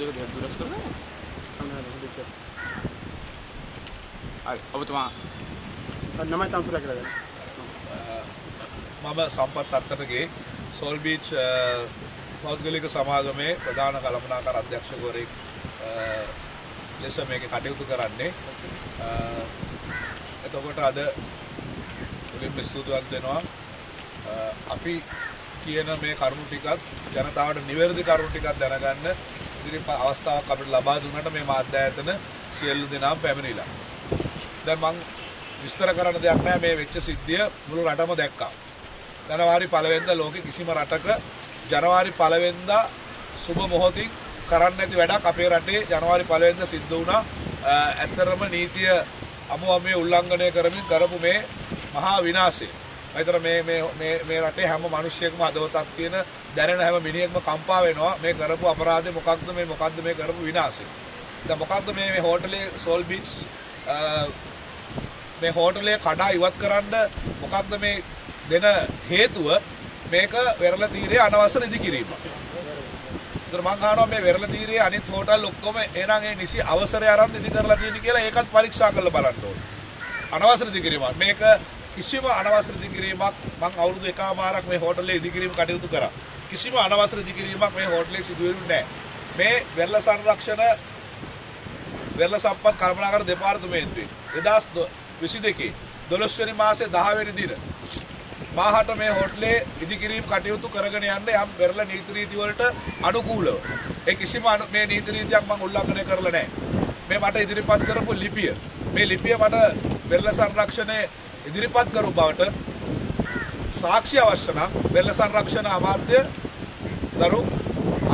කියන මේ කරුණු ටිකත් ජනතාවට නිවැරදි කරුණු ටිකක් දැනගන්න ඉතින් අවස්ථාවක් අපිට ලබා දුන්නට මේ මාධ්‍යයතන සියලු දෙනාම පැමිණිලා. දැන් මම විස්තර කරන්න දෙයක් නැහැ මේ වෙච්ච සිද්ධිය මුළු රටම දැක්කා. ජනවාරි 1 වෙනිදා ලෝකෙ කිසිම රටක ජනවාරි 1 වෙනිදා සුබ මොහොතින් කරන්න නැති වැඩක් අපේ රටේ ජනවාරි 1 වෙනිදා සිද්ධ වුණා. ඇත්තරම නීතිය අමුමේ උල්ලංඝනය කරමින් කරපු මේ මහා විනාශය. අයිතර මේ රටේ හැම මිනිහෙක්ම අදවතක් තියෙන දැනෙන හැම මිනිහෙක්ම කම්පා වෙනවා මේ කරපු අපරාධේ මොකක්ද මේ කරපු විනාශය. දැන් මොකක්ද මේ හෝටලේ සෝල් බීච් මේ හෝටලේ කඩා ඉවත් කරන්න මොකක්ද මේ දෙන හේතුව මේක වෙරළ තීරයේ අනවශ්‍ය නිදි කිරීම. ඒතර මං අහනවා මේ වෙරළ තීරයේ අනිත් හෝටල් ඔක්කොම එනං ඒ නිසි අවසරය අරන් නිදි කරලා තියෙන කියලා ඒකත් පරීක්ෂා කරලා බලන්න ඕනේ. අනවශ්‍ය නිදි කිරීම මේක කිසිම අනවශ්‍ය දිගිරීමක් මම අවුරුදු 1මාරක් මේ හෝටලේ දිගිරීම කටයුතු කරා. කිසිම අනවශ්‍ය දිගිරීමක් මේ හෝටලේ සිදු වෙන්නේ නැහැ. මේ වෙරළ සංරක්ෂණ වෙරළ සම්පත් කර්මනාකර දෙපාර්තමේන්තුවේ 2022 12 වෙනි මාසේ 10 වෙනි දින මාහට මේ හෝටලේ දිගිරීම කටයුතු කරගෙන යන්න යම් වෙරළ නීති රීති වලට අනුකූලව. ඒ කිසිම මේ නීති රීතියක් මම උල්ලංඝනය කරලා නැහැ. මේ මට ඉදිරිපත් කරපු ලිපිය. මේ ලිපිය මට වෙරළ සංරක්ෂණයේ ඉදිරිපත් කරු බවට සාක්ෂි අවශ්‍ය නම් වෙරළ සංරක්ෂණ අමාත්‍ය දරු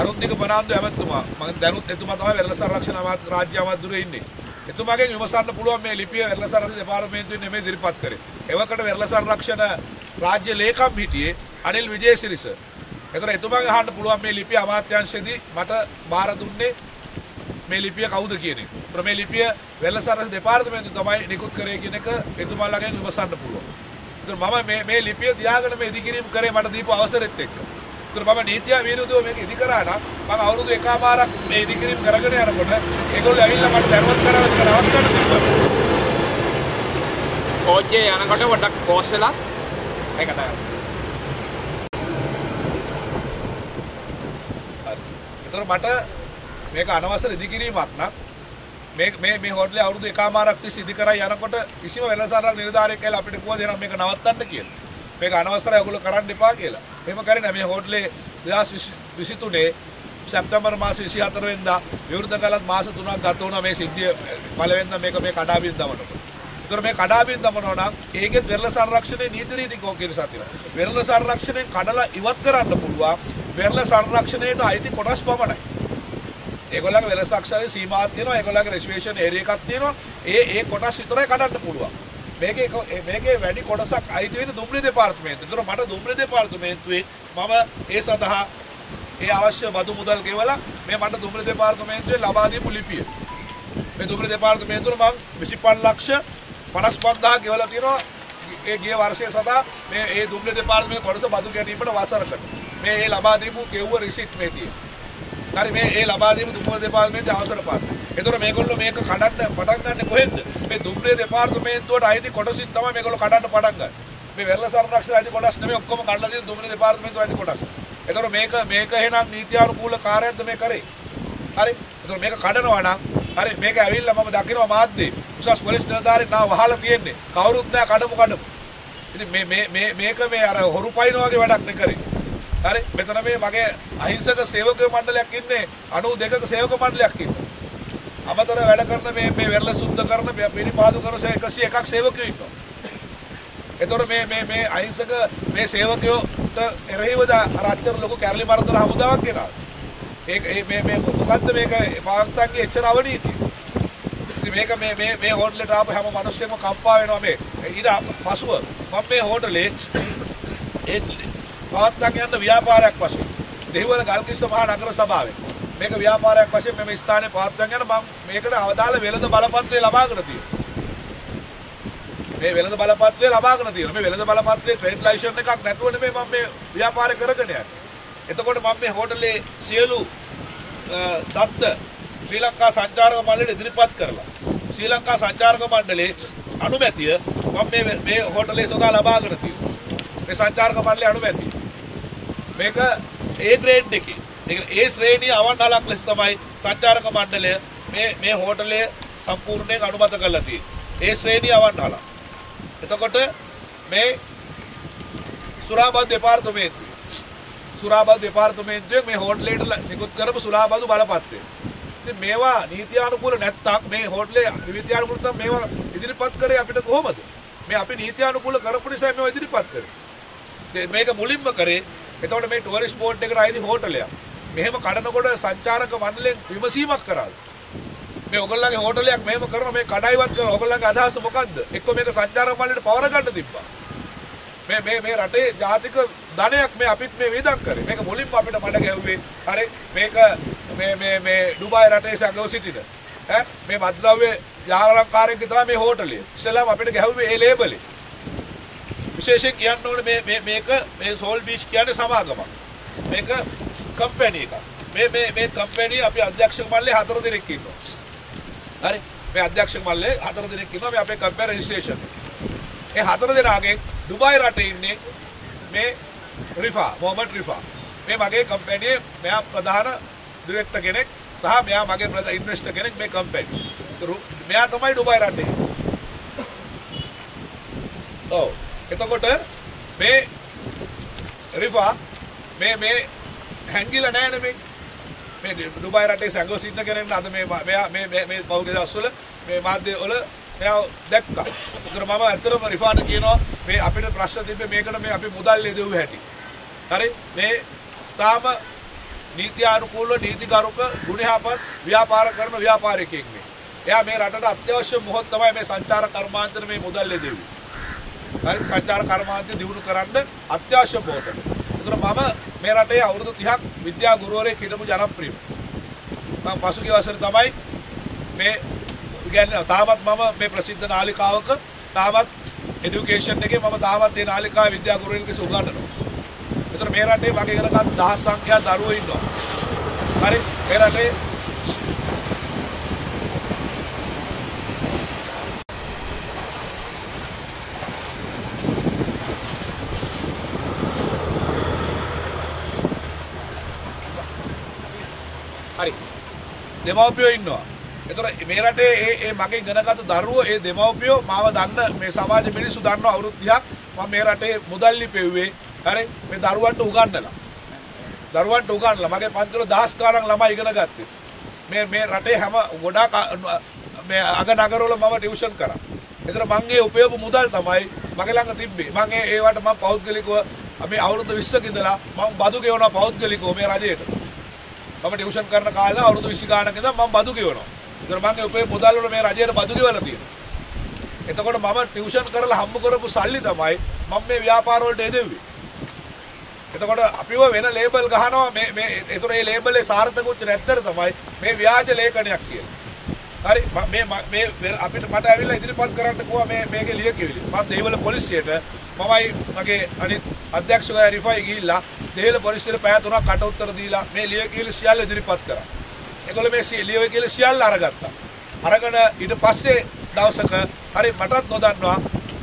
අරුන්දික බණාන්දු ඇමතුමා මම දැනුත් එතුමා තමයි වෙරළ සංරක්ෂණ අමාත්‍ය රාජ්‍ය අමාත්‍යුරේ ඉන්නේ. එතුමාගෙන් විමසන්න පුළුවන් මේ ලිපිය වෙරළ සංරක්ෂණ දෙපාර්තමේන්තුවේ නෙමෙයි ඉදිරිපත් කරේ. එවකට වෙරළ සංරක්ෂණ රාජ්‍ය ලේකම් හිටියේ අනිල් විජේසිරිස. ඒතර එතුමාගෙන් අහන්න පුළුවන් මේ ලිපිය අමාත්‍යංශයේදී මට බාර දුන්නේ මේ ලිපිය කවුද කියන එක. මේ ලිපිය වෙරළ සංරක්ෂණ දෙපාර්තමේන්තුව තමයි නිකුත් කරේ කියන එක එතුමාලගෙන් විමසන්න පුළුවන්. ඒතර මම මේ ලිපිය තියාගෙන මේ ඉදිකිරීම කරේ මට දීපු අවසරෙත් එක්ක. ඒතර මම නීතිය විරුද්ධව මේක ඉදි කරා නම් මම අවුරුදු 1මාරක් මේ ඉදිකිරීම කරගෙන යනකොට ඒගොල්ලෝ ඇවිල්ලා මට දැනුවත් කරලා අවස්ථාවක් දෙනවා. ඕජේ යනකොට වඩක් කෝස් වෙලා මේක තමයි. ඒතර මට මේක අනවශ්‍ය ඉදිකිරීමක් නක් මේ හෝටලේ අවුරුදු 1මාරක් තිස්සේ ඉදි කරා යනකොට කිසිම වෙළඳසාරක් නිලධාරියෙක් කියලා අපිට කිව්වා දෙනවා මේක නවත්තන්න කියලා. මේක අනවශ්‍යයි ඔයගොල්ලෝ කරන්න එපා කියලා. එහෙම කරේ නැහැ. මේ හෝටලේ 2023 සැප්තැම්බර් මාසේ 24 වෙනිදා විවෘත කාලත් මාස 3ක් ගත වුණා මේ සිද්ධිය පළවෙනිදා මේක මේ කඩාවැටීම් දමනකොට. ඒතර මේ කඩාවැටීම් දමනවා නම් ඒකෙත් වෙරළ සංරක්ෂණයේ නීති රීති කෝකේනසක් තියෙනවා. වෙරළ සංරක්ෂණයෙන් කඩලා ඉවත් කරන්න පුළුවන් වෙරළ සංරක්ෂණයට අයිති කොටස් පමණයි. ඒගොල්ලන්ගේ වෙළඳ සාක්ෂණයේ සීමාවක් තියෙනවා. ඒගොල්ලන්ගේ රෙසර්වේෂන් ඒරියා එකක් තියෙනවා. ඒ කොටස් විතරයි කඩන්න පුළුවන්. මේකේ වැඩි කොටසක් අයිති වෙන්නේ දුම්රිය දෙපාර්තමේන්තුවට. ඒතර මට දුම්රිය දෙපාර්තමේන්තුවේ මම ඒ සඳහා ඒ අවශ්‍ය බදු මුදල් ගෙවලා මේ මට දුම්රිය දෙපාර්තමේන්තුවේ ලබා දීපු ලිපිය. මේ දුම්රිය දෙපාර්තමේන්තුවට මම 25,55,000 ගෙවලා තියෙනවා. ඒ ගිය වර්ෂය සඳහා මේ ඒ දුම්රිය දෙපාර්තමේන්තුවේ කොටස බදු ගැනීමට වසරකට. මේ ඒ ලබා දීපු ගෙව්ව රිසිට් මේ තියෙනවා. හරි මේ ඒ ලබා දීම දුම්රිය දෙපාර්තමේන්තුවේ අවසර පාත්‍රය. ඒතර මේගොල්ලෝ මේක කඩන්න පටන් ගන්න කොහෙන්ද? මේ දුම්රිය දෙපාර්තමේන්තුවට අයිති කොටසින් තමයි මේගොල්ලෝ කඩන්න පටන් ගන්න. මේ වෙරළ සංරක්ෂණ අයිති කොටස් නෙමෙයි ඔක්කොම කඩලා තියෙන දුම්රිය දෙපාර්තමේන්තුව අයිති කොටස්. ඒතර මේක එහෙනම් නීතියානුකූල කාර්යයක්ද මේ කරේ? හරි. ඒතර මේක කඩනවා නම් හරි මේක ඇවිල්ලා මම දකිනවා මාධ්‍යයේ උසස් පොලිස් නිලධාරීන් නා වහලා තියෙන්නේ. කවුරුත් නෑ කඩමු. ඉතින් මේක මේ අර හොරු පයින් වගේ වැඩක් නේ කරේ. හරි මෙතන මේ මගේ අහිංසක සේවක මණ්ඩලයක් ඉන්නේ 92ක සේවක මණ්ඩලයක් ඉන්නවා. අමතර වැඩ කරන මේ වෙරළ සුද්ධ කරන පිරිපාදු කරන 101ක් සේවකයෝ ඉන්නවා. ඒතොර මේ අහිංසක මේ සේවකයෝට එරෙහිව අර අච්චර ලොකු කැරලි මර්ධන හමුදාවක් එනවා. ඒක මේ මොකද්ද මේක පාවක්තන්ගේ එච්චර අවනීතිය. ඉතින් මේක මේ හෝටලෙට ආපු හැම මිනිස්සෙම කම්පා වෙනවා මේ. ඊට පසුව මම මේ හෝටලේ පවත්වා ගන්න ව්‍යාපාරයක් වශයෙන් දෙහිවල ගල්කිස්ස මහා නගර සභාවේ මේක ව්‍යාපාරයක් වශයෙන් මේ ස්ථානයේ පවත්වා ගන්න මම මේකට අවදාළ වෙළඳ බලපත්‍රය ලබාගෙන තියෙනවා. මේ වෙළඳ බලපත්‍රය ලබාගෙන තියෙනවා. මේ වෙළඳ බලපත්‍රයේ ට්‍රේඩ් ලයිසන්ස් එකක් නැතුව නෙමෙයි මම මේ ව්‍යාපාරය කරගෙන යන්නේ. එතකොට මම මේ හෝටලේ සියලු ශ්‍රී ලංකා සංචාරක මණ්ඩලයට ඉදිරිපත් කරලා ශ්‍රී ලංකා සංචාරක මණ්ඩලයේ අනුමැතිය මම මේ හෝටලේ සඳහා ලබා ගන්න තියෙනවා. මේ සංචාරක මණ්ඩලයේ අනුමැතිය. මේක A grade එකේ. ඒ කියන්නේ A ශ්‍රේණිය අවන්හලක් ලෙස තමයි සංචාරක මණ්ඩලය මේ හෝටලය සම්පූර්ණයෙන් අනුමත කරලා තියෙන්නේ. A ශ්‍රේණිය අවන්හල. එතකොට මේ සුරාබාදු දෙපාර්තමේන්තුව. සුරාබාදු දෙපාර්තමේන්තුවේ මේ හෝටලයට නිකුත් කරපු සුරාබාදු බලපත්‍රය. මේවා නීතියානුකූල නැත්තම් මේ හෝටලේ විවිධානුකූල නැත්තම් මේවා ඉදිරිපත් කරේ අපිට කොහොමද? මේ අපි නීතියානුකූල කරපු නිසා මේවා ඉදිරිපත් කරේ. මේක මුලින්ම කරේ. එතකොට මේ ටුවරිස්ට් බෝඩ් එකට ආයේ හෝටලයක්. මෙහෙම කඩනකොට සංචාරක මණ්ඩලයෙන් විමසීමක් කරාද? මේ ඔයගොල්ලන්ගේ හෝටලයක් මෙහෙම කරන මේ කඩයිවත් කරන ඔයගොල්ලන්ගේ අදහස මොකද්ද? එක්ක මේක සංචාරක මණ්ඩලයට පවර ගන්න තිබ්බා. මේ රටේ ජාතික ධනයක් මේ අපිත් මේ වේදම් කරේ. මේක මුලින්ම අපිට මඩ ගැහුවේ. හරි මේක මේ ඩුබායි රටේ සංගව සිටින ඈ මේ වද්‍රව්‍ය යාලංකාරයක තමයි මේ හෝටලය. ඉස්සෙල්ලාම අපිට ගැහුවේ ඒ ලේබලෙ. විශේෂයෙන් කියන්න ඕනේ මේක මේ සෝල් බීච් කියන්නේ සමාගමක්. මේක කම්පැනි එකක්. මේ කම්පැනි අපි අධ්‍යක්ෂක මණ්ඩලයේ 4 දිනක් ඉන්නවා. හරි මේ අධ්‍යක්ෂක මණ්ඩලයේ 4 දිනක් ඉන්නවා මේ අපේ කම්පැනි රෙජිස්ට්‍රේෂන්. ඒ 4 දිනාගෙන් ඩුබායි රටේ ඉන්නේ මේ රිෆා මොහමඩ් රිෆා. මේ මගේ කම්පැනියේ මෙයා ප්‍රධාන direktor කෙනෙක් සහ මෙයා මගේ ප්‍රධාන ඉන්වෙස්ටර් කෙනෙක් මේ කම්පැනි. මෙයා තමයි ඩුබායි රටේ. ඔව්. එතකොට මේ රිෆා මේ හැංගිලා නැහැ නේ මේ ඩුබායි රටේ සංගව සිටින කෙනෙක් අද මේ පෞද්ගලික අස්වල මේ මාධ්‍ය වල මෙයා දැක්කා. ඒතර මම අතරම රිෆාට කියනවා මේ අපිට ප්‍රශ්න තිබ්බේ මේකට මේ අපි මුදල් දෙවුව හැටි. හරි මේ තාම නීතියානුකූල නීතිගරුක ගුණහපත් ව්‍යාපාර කරන ව්‍යාපාරිකයෙක් මේ. එයා මේ රටට අත්‍යවශ්‍ය මොහොත තමයි මේ සංචාරක කර්මාන්තර මේ මුදල් දෙන්නේ. හරි සංචාරක කර්මාන්තය දියුණු කරන්න අත්‍යවශ්‍ය මොහොත. ඒතර මම මේ රටේ අවුරුදු 30ක් විද්‍යා ගුරුවරයෙක් හිටපු ජනප්‍රියම. මම පසුගිය වසරේ තමයි මේ කියන්නේ තාමත් මම මේ ප්‍රසිද්ධ නාලිකාවක තාමත් এডুকেෂන් එකේ මම තාමත් මේ නාලිකාවේ විද්‍යා ගුරුවරයෙක් උගන්වනවා. ඒතර මේ රටේ වගේ කරගත් දහස් සංඛ්‍යා දරුවෝ ඉන්නවා. හරි මේ රටේ හරි දෙමව්පියෝ ඉන්නවා. ඒතර මේ රටේ මේ මගේ කරගත් දරුවෝ මේ දෙමව්පියෝ මාව දන්න මේ සමාජ මිනිස්සු දන්නව අවුරුදු 30ක් මම මේ රටේ මුදල් ලිපෙව්වේ. හරි මේ දරුවන්ට උගන්වලා මගේ පන්තිවල දහස් ගණන් ළමයි ඉගෙන ගත්තේ මේ රටේ හැම ගොඩාක් මේ අග නගරවල මම ටියුෂන් කරා. ඒතර මම ඒ උපයෝග මුදල් තමයි මගේ ළඟ තිබ්බේ. මම ඒවට මම පෞද්ගලිකව අපි අවුරුදු 20ක ඉඳලා මම බදු ගෙවනවා පෞද්ගලිකව මේ රජයට. මම ටියුෂන් කරන කාලේ අවුරුදු 20 ගණන් ඉඳන් මම බදු ගෙවනවා. ඒතර මම ඒ උපයෝග මුදල් වල මේ රජයට බදු ගෙවලා තියෙනවා. එතකොට මම ටියුෂන් කරලා හම්බ කරපු සල්ලි තමයි මම මේ ව්‍යාපාර වලට යදෙව්වේ. එතකොට අපිව වෙන ලේබල් ගහනවා මේ ඒතර ඒ ලේබල් එක සාර්ථක උච්ච නැත්තර තමයි මේ ව්‍යාජ ලේඛනයක් කියන්නේ. හරි මේ අපිට මට ඇවිල්ලා ඉදිරිපත් කරන්න කිව්වා මේකේ ලියකිවිලි. මම දෙහිවල පොලිසියට මමයි මගේ අනිත් අධ්‍යක්ෂකයා රිෆයි ගිහිල්ලා දෙහිවල පොලිසියට පැය 3ක් කට උත්තර දීලා මේ ලියකිවිලි සියල්ල ඉදිරිපත් කරා. ඒගොල්ලෝ මේ ලියකිවිලි සියල්ල අරගත්තා. අරගෙන ඊට පස්සේ දවසක හරි මටත් නොදන්නවා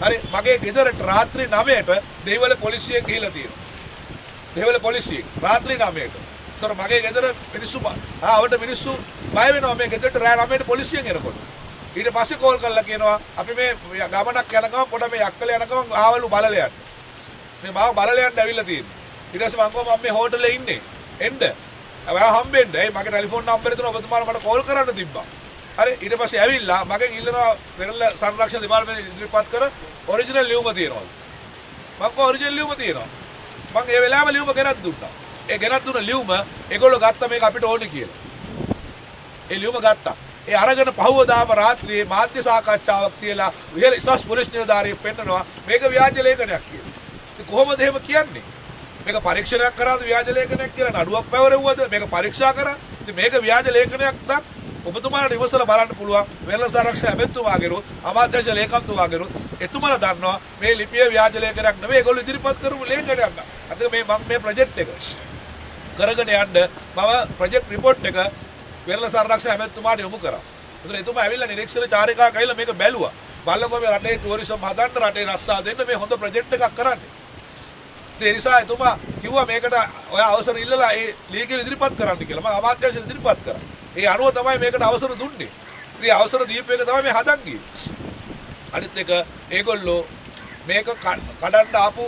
හරි මගේ ගෙදරට රාත්‍රී 9ට දෙහිවල පොලිසිය ගිහිල්ලා තියෙනවා. දෙහිවල පොලිසිය රාත්‍රී 9ට. ඒතර මගේ ගෙදර මිනිස්සු ආවට මිනිස්සු බය වෙනවා මේ ගෙදරට රාත්‍රී 9ට පොලිසියෙන් එනකොට. ඊට පස්සේ කෝල් කරලා කියනවා අපි මේ ගමනක් යන ගමන් පොඩ මේ යක්කල යන ගමන් ආවලු බලලයන්. මේ මාව බලලයන් ඇවිල්ලා තියෙනවා. ඊට පස්සේ මම ගියා මම මේ හෝටලේ ඉන්නේ. එන්න. මම හම්බෙන්න. ඒ මගේ ටෙලිෆෝන් නම්බරේ දෙනවා ඔබතුමාලා මට කෝල් කරන්න තිබ්බා. හරි ඊට පස්සේ ඇවිල්ලා මගෙන් ඉල්ලනවා පෙරළ සංරක්ෂණ දෙපාර්තමේන්තුවේ ඉදිරිපත් කර ඔරිජිනල් ලියුම තියනවා. මම කෝ ඔරිජිනල් ලියුම තියනවා. මම ඒ වෙලාවෙම ලියුම ගෙනත් දුන්නා. ඒ ගෙනත් දුන්න ලියුම ඒගොල්ලෝ ගත්තා මේක අපිට ඕනේ කියලා. ඒ ලියුම ගත්තා. ඒ අරගෙන පහවදාම රාත්‍රියේ මාධ්‍ය සාකච්ඡාවක් තියලා විහෙල ඉසස් පොලිස් නිලධාරියෙක් පෙන්නනවා මේක ව්‍යාජ ලේඛනයක් කියලා. ඉතින් කොහොමද එහෙම කියන්නේ? මේක පරීක්ෂණයක් කරාද ව්‍යාජ ලේඛනයක් කියලා නඩුවක් පැවරෙව්වද? මේක පරීක්ෂා කරා. ඉතින් මේක ව්‍යාජ ලේඛනයක් නම් ඔබතුමාට ඉවසලා බලන්න පුළුවන්. වෙළඳ සංරක්ෂණ ඇමතිතුමාගේරෝ අමාත්‍යංශ ලේකම්තුමාගේරෝ එතුමාලා දන්නවා මේ ලිපිය ව්‍යාජ ලේඛනයක් නෙවෙයි ඒගොල්ලෝ ඉදිරිපත් කරපු ලේඛනයක්. අද මේ මම මේ ප්‍රොජෙක්ට් එක කරගෙන යන්න මම ප්‍රොජෙක්ට් රිපෝට් එක වෙරළ සංරක්ෂණ ඇමතුමාට යොමු කරා. ඒතර එතුමා ඇවිල්ලා නිරීක්ෂණ චාරිකාවක් ඇවිල්ලා මේක බැලුවා. බලනකොට මේ රටේ ටුවරිසම් හදන්න රටේ රස්සා දෙන්න මේ හොඳ ප්‍රොජෙක්ට් එකක් කරන්න. ඒ නිසා එතුමා කිව්වා මේකට ඔයා අවසර ඉල්ලලා ඒ ලීගල් ඉදිරිපත් කරන්න කියලා. මම අමාත්‍යාංශ ඉදිරිපත් කරා. ඒ අනුව තමයි මේකට අවසර දුන්නේ. ඉතින් අවසර දීපු එක තමයි මේ හදන්නේ. අනිත් එක ඒගොල්ලෝ මේක කඩන්න ආපු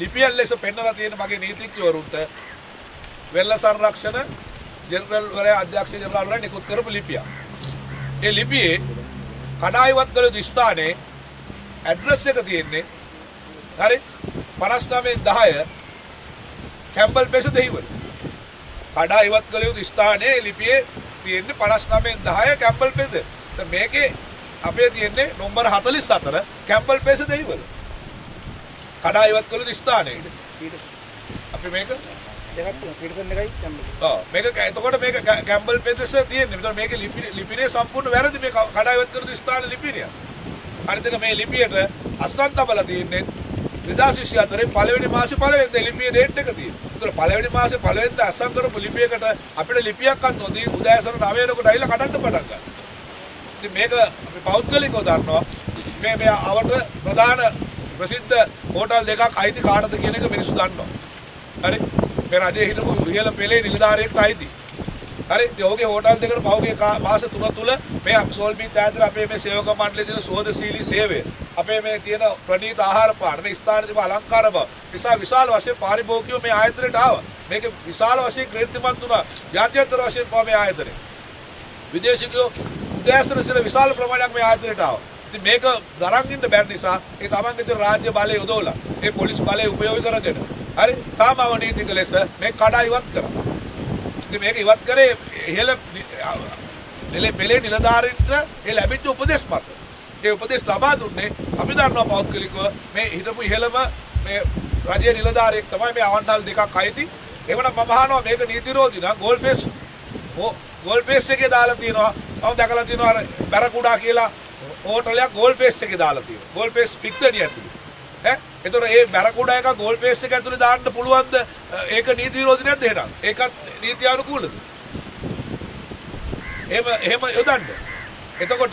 ලිපියල් ලෙස පෙන්නලා තියෙන මගේ නීතිඥවරුන්ට වෙරළ සංරක්ෂණ ජෙනරල්වරයා අධ්‍යක්ෂ ජෙනරල්වරයා නිකුත් කරපු ලිපිය. ඒ ලිපියේ කඩායිවත් කළ ස්ථානයේ ඇඩ්‍රස් එක තියෙන්නේ හරි 5910 කැම්බල් බෙස දෙහිවල. කඩායිවත් කළ ස්ථානයේ ලිපියේ තියෙන්නේ 5910 කැම්බල් බෙස. මේකේ අපේ තියෙන්නේ නම්බර 44 කැම්බල් බෙස දෙහිවල. කඩායිවත් කළ ස්ථානයේ අපි මේක දෙකක් පිටපෙන් එකයි කැම්බල්. ඔව් මේක එතකොට මේක කැම්බල් පෙදස තියෙන්නේ. මෙතන මේකේ ලිපිනේ සම්පූර්ණ වැරදි මේ කඩායිවත් කළ ස්ථාන ලිපිනිය. අනිත් එක මේ ලිපියට අසන්තබල තියෙන්නේ 2024 පළවෙනි මාසේ පළවෙනිදා ලිපියේ ඩේට් එක තියෙනවා. ඒතර පළවෙනි මාසේ පළවෙනිදා අසන් කරපු ලිපියකට අපිට ලිපියක් අන්නෝදී උදෑසන 9 වෙනකොට ඇවිල්ලා කඩන්න පටන් ගන්නවා. ඉතින් මේක අපි පෞද්ගලිකව දන්නවා මේ අවට ප්‍රධාන ප්‍රසිද්ධ හෝටල් දෙකක් අයිති කාටද කියන එක මිනිස්සු දන්නවා. හරි මේ රජයේ හිටපු ඉහළ පෙළේ නිලධාරියෙක්ට අයිති. හරි ඉතින් ඔහුගේ හෝටල් දෙකට පහුගිය මාස 3 තුල මේ සෝල් බීච් ආයතන අපේ මේ සේවක මණ්ඩලයේ දෙන සෝදශීලී සේවය අපේ මේ තියෙන ප්‍රණීත ආහාර පාන මේ ස්ථානයේ තිබෙන අලංකාර බව නිසා විශාල වශයෙන් පාරිභෝගිකයෝ මේ ආයතනයට ආවා. මේක විශාල වශයෙන් ක්‍රීඩිතමත් වුණා. ජාත්‍යන්තර වශයෙන් පව මේ ආයතනය. විදේශිකයෝ උදෑසන විශාල ප්‍රමාණයක් මේ ආයතනයට ආවා. ඉතින් මේක දරන් ඉන්න බැරි නිසා ඒ තමන්ගේ තියෙන රාජ්‍ය බලය යොදවලා ඒ පොලිස් බලය උපයෝගී කරගෙන හරි තාම අවනීතික ලෙස මේ කඩා ඉවත් කරා. ඉතින් මේක ඉවත් කරේ පෙළේ නිලධාරීන්ට ඒ ලැබිච්ච උපදේශ මත. ඒ උපදේශ ලබා දුන්නේ අපි දන්නවා පෞද්ගලිකව මේ හිටපු ඉහළම මේ රජයේ නිලධාරියෙක් තමයි මේ අවන්ඩල් දෙකක් අයිති. එවනම් මම අහනවා මේක නීති විරෝධී නා ගෝල් ෆේස් එකේ දාලා තියෙනවා. මම දැකලා තියෙනවා අර බැරකුඩා කියලා හෝටලයක් ගෝල් ෆේස් එකේ දාලා තියෙනවා. ගෝල් ෆේස් පික්ටරිය ඇතුලේ. ඈ? ඒතර ඒ බැරකුඩා එක ගෝල් ෆේස් එක ඇතුලේ දාන්න පුළුවන්ද? ඒක නීති විරෝධී නැද්ද එහෙනම්? ඒකත් නීති අනුකූලද? එහෙම යොදන්න. එතකොට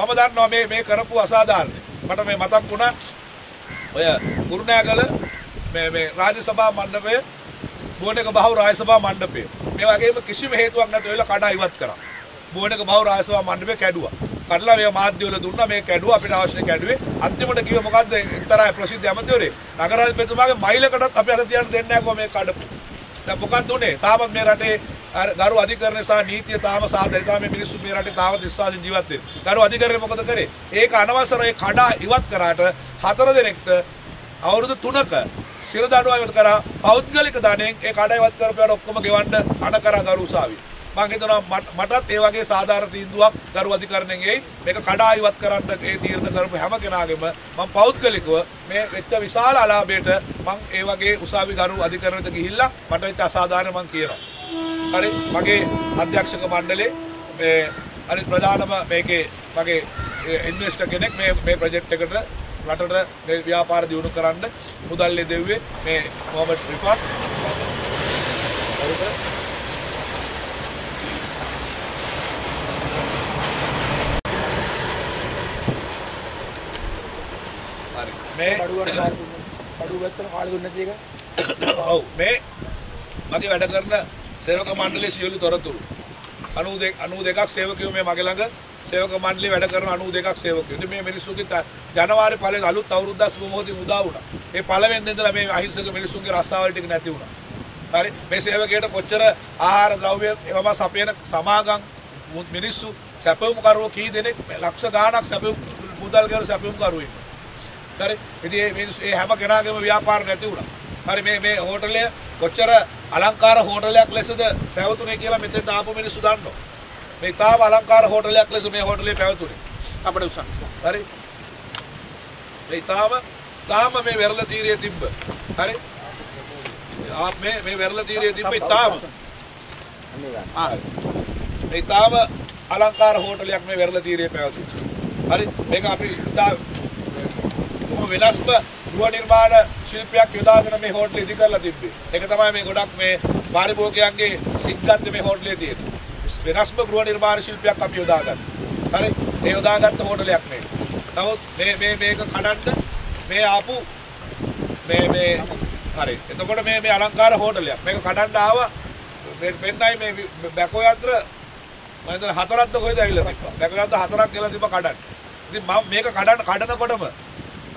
මම දන්නවා මේ කරපු අසාධාරණේ. මට මේ මතක් වුණා ඔය කුරුණෑගල මේ රාජ්‍ය සභා මණ්ඩපය බෝණක බහුව රාජ්‍ය සභා මණ්ඩපය. මේ වගේම කිසිම හේතුවක් නැතුව ඒලා කඩා ඉවත් කරා. බෝණක බහුව රාජ්‍ය සභා මණ්ඩපය කැඩුවා. කඩලා මේ මාධ්‍යවල දුන්නා මේ කැඩුව අපිට අවශ්‍ය කැඩුවේ අන්තිමට කිව්වේ මොකද්ද එක්තරා ප්‍රසිද්ධ ඇමතිවරේ නගරාධිපතිතුමාගේ මයිලකටත් අපි අත තියන්න දෙන්නේ නැහැ කොහොම මේ කඩපු. දැන් මොකක්ද උනේ? තාමත් මේ රටේ ගරු අධිකරණය සහ නීතිය තාම සාදරයි. තාම මේ මිනිස්සු මේ රටේ තාම විශ්වාසයෙන් ජීවත් වෙන්නේ. ගරු අධිකරණය මොකද කරේ? ඒක අනවසර ඒ කඩා ඉවත් කරාට 4 දිනකට අවුරුදු 3ක සිර දඬුවම් කරා පෞද්ගලික ධනෙන් ඒ කඩා ඉවත් කරපුවාට ඔක්කොම ගෙවන්න අණ කරා ගරු උසාවියේ. මම හිතනවා මටත් ඒ වගේ සාධාරණ තීන්දුවක් ගරු අධිකරණයෙන් එයි. මේක කඩා ඉවත් කරන්න ඒ තීරණ කරපු හැම කෙනාගේම මම පෞද්ගලිකව මේ වෙච්ච විශාල අලාභයට මම ඒ වගේ උසාවි ගරු අධිකරණයට ගිහිල්ලා මට වෙච්ච අසාධාරණ මම කියනවා. හරි මගේ අධ්‍යක්ෂක මණ්ඩලයේ මේ අනිත් ප්‍රධානම මේකේ මගේ ඉන්වෙස්ටර් කෙනෙක් මේ ප්‍රොජෙක්ට් එකට රටට මේ ව්‍යාපාර දියුණු කරන්න මුදල් දෙව්වේ මේ මොහොමඩ් රිෆාත්. මේ මගේ වැඩ කරන සේවක මණ්ඩලයේ සියලු තොරතුරු 92ක් සේවකයෝ මේ මගේ ළඟ සේවක මණ්ඩලයේ වැඩ කරන 92ක් සේවකයෝ. ඉතින් මේ මිනිස්සුගේ ජනවාරි පළවෙනි අලුත් අවුරුද්දා සුබ මොහොතේ උදා වුණා. ඒ පළවෙනිද ඉඳලා මේ අහිංසක මිනිස්සුන්ගේ රස්සාවල් ටික නැති වුණා. හරි මේ සේවකයට කොච්චර ආහාර ද්‍රව්‍ය ඒවම සපයන සමාගම් මිනිස්සු සැපයුම් කරුවෝ කී දෙනෙක් ලක්ෂ ගාණක් සැපයුම් මුදල් ගාන සැපයුම් කරුවෝ. හරි ඉතින් මේ හැම කෙනාගේම ව්‍යාපාර නැති වුණා. හරි මේ හෝටලය කොච්චර අලංකාර හෝටලයක් ලෙසද පැවතුනේ කියලා මෙතෙන්ට ආපු මිනිස්සු දන්නවා. මේ තාම අලංකාර හෝටලයක් ලෙස මේ හෝටලේ පැවතුනේ. අපිට උසස්. හරි. මේ තාම මේ වෙරළ තීරයේ තිබ්බ. හරි. මේ වෙරළ තීරයේ තිබ්බේ තාම. මේ තාම අලංකාර හෝටලයක් මේ වෙරළ තීරයේ පැවතුනේ. හරි මේක අපි වෙනස්ම ගෘහ නිර්මාණ ශිල්පියක් යොදාගෙන මේ හෝටලෙ ඉදි කරලා තිබ්බේ. ඒක තමයි මේ ගොඩක් මේ පරිභෝගිකයන්ගේ සිද්ධාන්ත මේ හෝටලෙ තියෙන්නේ. වෙනස්ම ගෘහ නිර්මාණ ශිල්පියක් අපි යොදාගත්තා. හරි. මේ යොදාගත්ත හෝටලයක් මේ. නමුත් මේක කඩන්න මේ ආපු මේ හරි. එතකොට මේ අලංකාර හෝටලයක්. මේක කඩන්න ආවා වෙන්නයි මේ බැකෝ යන්ත්‍ර මම හිතන හතරක්ද කොහෙද ඇවිල්ලා තිබ්බා. බැකෝ යන්ත්‍ර හතරක් කියලා තිබ්බා කඩන්න. ඉතින් මම මේක කඩනකොටම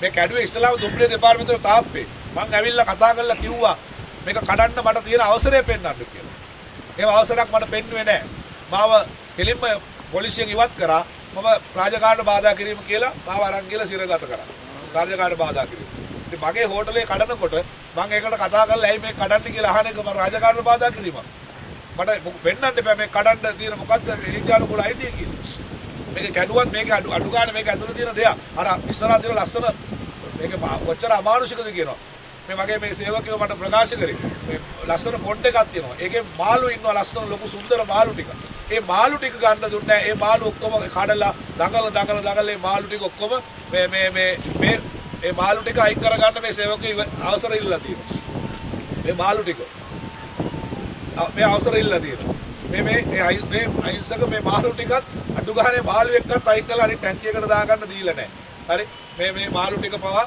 මේ කැඩුවේ ඉස්ලාම දුම්රිය දෙපාර්තමේන්තුවේ තාප්පේ මම ඇවිල්ලා කතා කරලා කිව්වා මේක කඩන්න මට තියෙන අවසරය පෙන්නන්න කියලා. ඒ අවසරයක් මට පෙන්නුවේ නැහැ. මාව කෙලින්ම පොලිසියෙන් ඉවත් කරා. මම රාජකාරට බාධා කිරීම කියලා මාව අරන් ගිහලා සිරගත කරා. රාජකාරට බාධා කිරීම. ඉතින් මගේ හෝටලේ කඩනකොට මම ඒකට කතා කරලා ඇයි මේක කඩන්න කියලා අහන එක මම රාජකාරට බාධා කිරීමක්. මට වෙන්නත් එපා මේ කඩන්න තියෙන මොකද්ද ඉන්දියානු කුල අයිතිය කියලා. මේක කැඩුවත් මේක අඩු ගන්න මේක ඇතුළේ තියෙන දෙයක්. අර ඉස්සරහා තියෙන ලස්සන මේක කොච්චර අමානුෂිකද කියනවා. මේ වගේ මේ සේවකයෝ මට ප්‍රකාශ කරේ. මේ ලස්සන පොඩ් එකක් තියෙනවා. ඒකේ මාළු ඉන්නවා ලස්සන ලොකු සුන්දර මාළු ටික. ඒ මාළු ටික ගන්න දුන්නේ ඒ මාළු ඔක්කොම කඩලා දඟල ඒ මාළු ටික ඔක්කොම මේ ඒ මාළු ටික අයින් කරගන්න මේ සේවකයෝ අවසර ඉල්ලලා තියෙනවා. මේ මාළු ටික මේ අවසර ඉල්ලලා තියෙනවා. මේ අයිසක මේ මාළු ටිකත් අඩු ගානේ මාළු එක්කත් අයින් කරලා හරි ටැංකියකට දාගන්න දීලා නැහැ. හරි මේ මාළු ටික පවා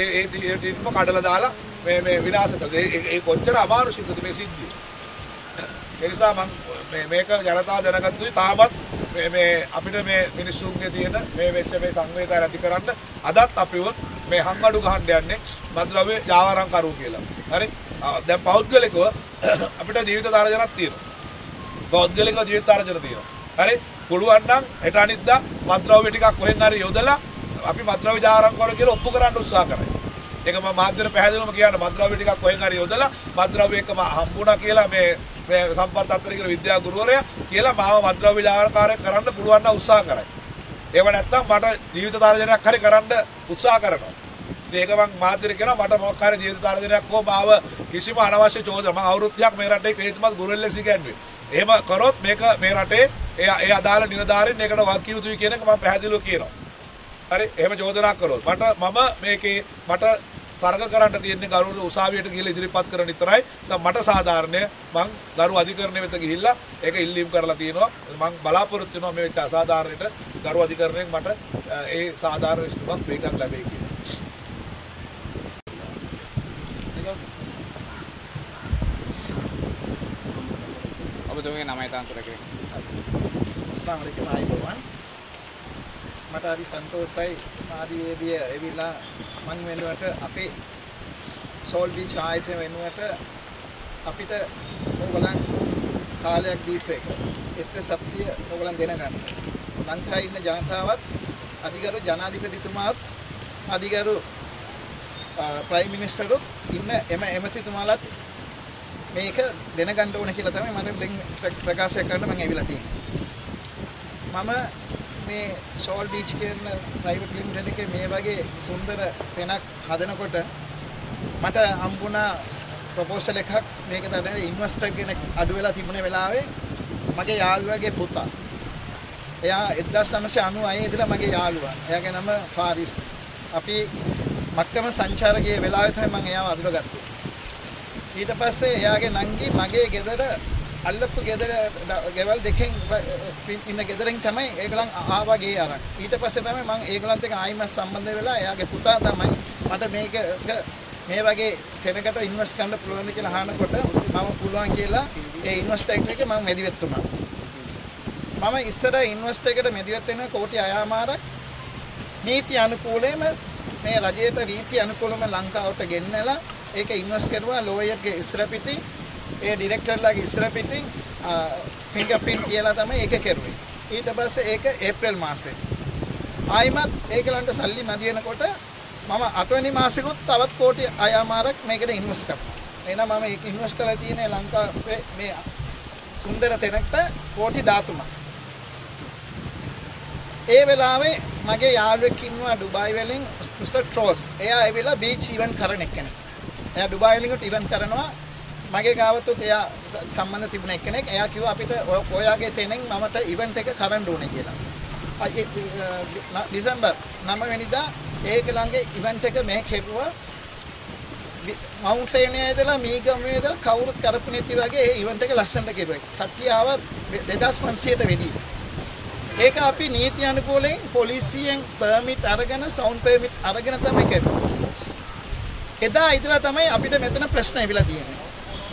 ඒ ටිකම කඩලා දාලා මේ විනාශ කළා. ඒ කොච්චර අමානුෂිකද මේ සිද්ධිය. ඒ නිසා මම මේක ජනතාව දැනගත්තුයි තාමත් මේ අපිට මේ මිනිස්සුන්ගේ තියෙන මේ වෙච්ච මේ සංවේගය ඇති කරන්න අදත් අපිව මේ හංගඩු ගහන්න යන්නේ මද්ද්‍රව්‍ය ජාවාරම් කරුව කියලා. හරි? දැන් පෞද්ගලිකව අපිට ජීවිත තරජනක් තියෙනවා. පෞද්ගලිකව ජීවිත තරජන තියෙනවා. හරි? පුළුවන් නම් හෙට අනිද්දා මද්ද්‍රව්‍ය ටිකක් කොහෙන් හරි යොදලා අපි මද්ද්‍රව්‍ය ජාවාරම් කරනවා කියලා ඔප්පු කරන්න උත්සාහ කරනවා. ඒක මම මාධ්‍යවල පැහැදිලිවම කියන්න මද්ද්‍රව්‍ය ටිකක් කොහෙන් හරි යොදලා මද්ද්‍රව්‍ය එකම හම්බුණා කියලා මේ සම්පත් අත්තර කියන විද්‍යා ගුරුවරයා කියලා මාව මද්ද්‍රව්‍ය ජාවාරකාරයෙක් කරන්න පුළුවන් නම් උත්සාහ කරයි. ඒව නැත්තම් මට ජීවිත තරජනයක් හරි කරන්න උත්සාහ කරනවා. ඉතින් ඒක මම මාධ්‍යවල කියනවා මට මොකක් හරි ජීවිත තරජනයක් හෝ මාව කිසිම අනවශ්‍ය චෝදනා මම අවුරුද්දක් මේ රටේ ක්‍රීඩිමත් ගුරුවරයෙක් ඉගැන්වුවේ. එහෙම කරොත් මේක මේ රටේ ඒ අදාළ නිලධාරීන් ඒකට වගකීම් යුතුයි කියන එක මම පැහැදිලිව කියනවා. හරි එහෙම චෝදනා කළොත් මම මේකේ මට තරග කරන්න තියෙන්නේ ගරු උසාවියට ගිහිල්ලා ඉදිරිපත් කරන විතරයි. මට සාධාරණය මම ගරු අධිකරණය වෙත ගිහිල්ලා ඒක ඉල්ලීම් කරලා තියෙනවා. මම බලාපොරොත්තු වෙනවා මේ අසාධාරණයට ගරු අධිකරණයෙන් මට ඒ සාධාරණ විශ්වාසයක් වේගයක් ලැබෙයි කියලා. ඔබතුමගේ නමයි තාන්තරක. අස්ලාම් අලයිකුම් අයිබෝවන්. මට හරි සන්තෝෂයි ආදීවේදී ඇවිල්ලා මං වෙනුවට අපේ සෝල් බීච් ආයතන වෙනුවට අපිට ඕගොල්ලන් කාලයක් දීපේක. ඒත් සත්‍ය ඕගොල්ලන් දෙන ගන්න. ලංකාවේ ඉන්න ජනතාවත් අධිගරු ජනාධිපතිතුමාත් අධිගරු ප්‍රයිම් මිනිස්ටරුත් ඉන්න එමෙතිතුමාලත් මේක දෙන ගන්න ඕන කියලා තමයි මට ප්‍රකාශය කරන්න මං ඇවිල්ලා තියෙන්නේ. මම මේ සෝල් බීච් කියන ප්‍රයිවට් ලිමිටඩ් එකේ මේ වගේ සුන්දර තැනක් හදනකොට මට හම්බුණා ප්‍රොපෝසල් එකක් මේක තමයි ඉන්වෙස්ටර් කෙනෙක් අඩු වෙලා තිබුණ වෙලාවේ මගේ යාළුවාගේ පුතා. එයා 1999 ඉඳලා මගේ යාළුවා. එයාගේ නම ෆාරිස්. අපි මක්කම සංචාරකයේ වෙලාවේ තමයි මම එයාව අඳුරගත්තේ. ඊට පස්සේ එයාගේ නංගි මගේ ගෙදර අල්ලප්පු ගෙවල් දෙකෙන් ඉන්න ගෙදරින් තමයි ඒගොල්ලන් ආවා ගේ ආරක්. ඊට පස්සේ තමයි මම ඒගොල්ලන්ට එක ආයිම සම්බන්ධ වෙලා එයාගේ පුතා තමයි මට මේක මේ වගේ තැනකට ඉන්වෙස්ට් කරන්න පුළුවන් කියලා අහනකොට මම පුළුවන් කියලා ඒ ඉන්වෙස්ටර් එකේ මම මැදිහත් වුණා. මම ඉස්සර ඉන්වෙස්ටර් එකට මැදිහත් වෙන කෝටි 6 නීති අනුකූලවම මේ රජයේ නීති අනුකූලවම ලංකාවට ගෙන්නලා ඒක ඉන්වෙස්ට් කරුවා ලෝයර්ගේ ඉස්සර පිටින් ඒ ඩිරෙක්ටර්ලාගේ ඉස්සර පිටින් ෆින්ගර්ප්‍රින්ට් කියලා තමයි ඒක කරුවේ. ඊට පස්සේ ඒක ඒප්‍රිල් මාසේ. ආයිමත් ඒගලන්ට සල්ලි මදි වෙනකොට මම 8 වෙනි මාසෙකුත් තවත් කෝටි 6ක් මේකට ඉන්වෙස්ට් කරා. එහෙනම් මම ඒක ඉන්වෙස්ට් කරලා තියෙන්නේ ලංකාවේ මේ සුන්දර තැනකට කෝටි 13ක්. ඒ වෙලාවේ මගේ යාළුවෙක් ඉන්නවා ඩුබායි වලින් මිස්ටර් ට්‍රෝස්. එයා ඇවිල්ලා බීච් ඉවෙන්ට් කරන එකනේ. එයා ඩුබායි වලින් ඉවෙන්ට් කරනවා. මගේ ගාවතුත් එයා සම්බන්ධ තිබුණ එක්කෙනෙක්. එයා කිව්වා අපිට ඔයාගේ තැනෙන් මමට ඉවෙන්ට් එක කරන්න ඕනේ කියලා. දෙසැම්බර් 9 වෙනිදා ඒක ළඟේ ඉවෙන්ට් එක මේ කෙරුවා මවුන්ට් එකේ ඉඳලා මේ ගමේ ඉඳලා කවුරුත් කරපු නැති වගේ ඒ ඉවෙන්ට් එක ලස්සනට කෙරුවා. කට්ටිය ආවා 2500ට වැඩි. ඒක අපි නීති අනුකූලයෙන් පොලිසියෙන් පර්මිට් අරගෙන සවුන්ඩ් පර්මිට් අරගෙන තමයි කෙරුවේ. එදා ඉඳලා තමයි අපිට මෙතන ප්‍රශ්න ඇවිල්ලා තියෙන්නේ.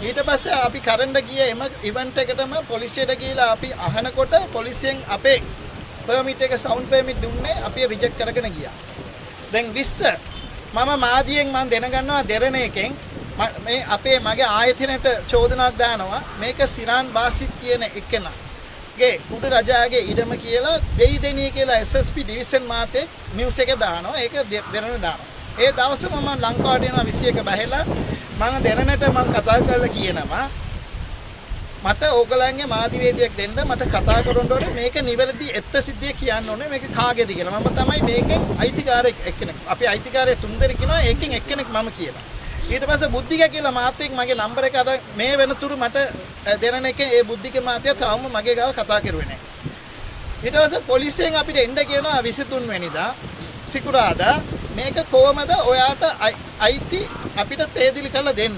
ඊට පස්සේ අපි කරන්න ගියේ එම ඉවෙන්ට් එකටම පොලිසියට ගිහලා අපි අහනකොට පොලිසියෙන් අපේ පර්මිට් එක සවුන්ඩ් පර්මිට් දුන්නේ අපි රිජෙක්ට් කරගෙන ගියා. Deng bisa, mama maadieng man dena ganwa dere nekeng, me ape mage aethine te chodana danawa, meka siran basit kiyana ekena, ge kuda raja ge idama kiyala dei deni kiyala SSP division mate news eka danawa, eka derena danawa. E dawasa mama Lankawa denawa 21 bahela, man derenata man katha karala kiyenawa, mata ogalange maadiwediyak denna mata katha karanna one meka niweredi etta siddhiya kiyanna one meka kaagedi kiyala mama thamai meken aithikare ekkenek api aithikare thun dena kiyana eken ekkenek mama kiyala ඊට පස්සේ බුද්ධික කියලා මාත් එක්ක මගේ number එක අර මේ වෙනතුරු මට දෙනන එක ඒ බුද්ධික මාත්‍ය තවම මගේ ගාව කතා කරුවේ නැහැ ඊට පස්සේ පොලිසියෙන් අපිට එන්න කියනවා 23 වෙනිදා සිකුරාදා මේක කොහමද ඔයාට අයිති අපිට තේදිලි කරලා දෙන්න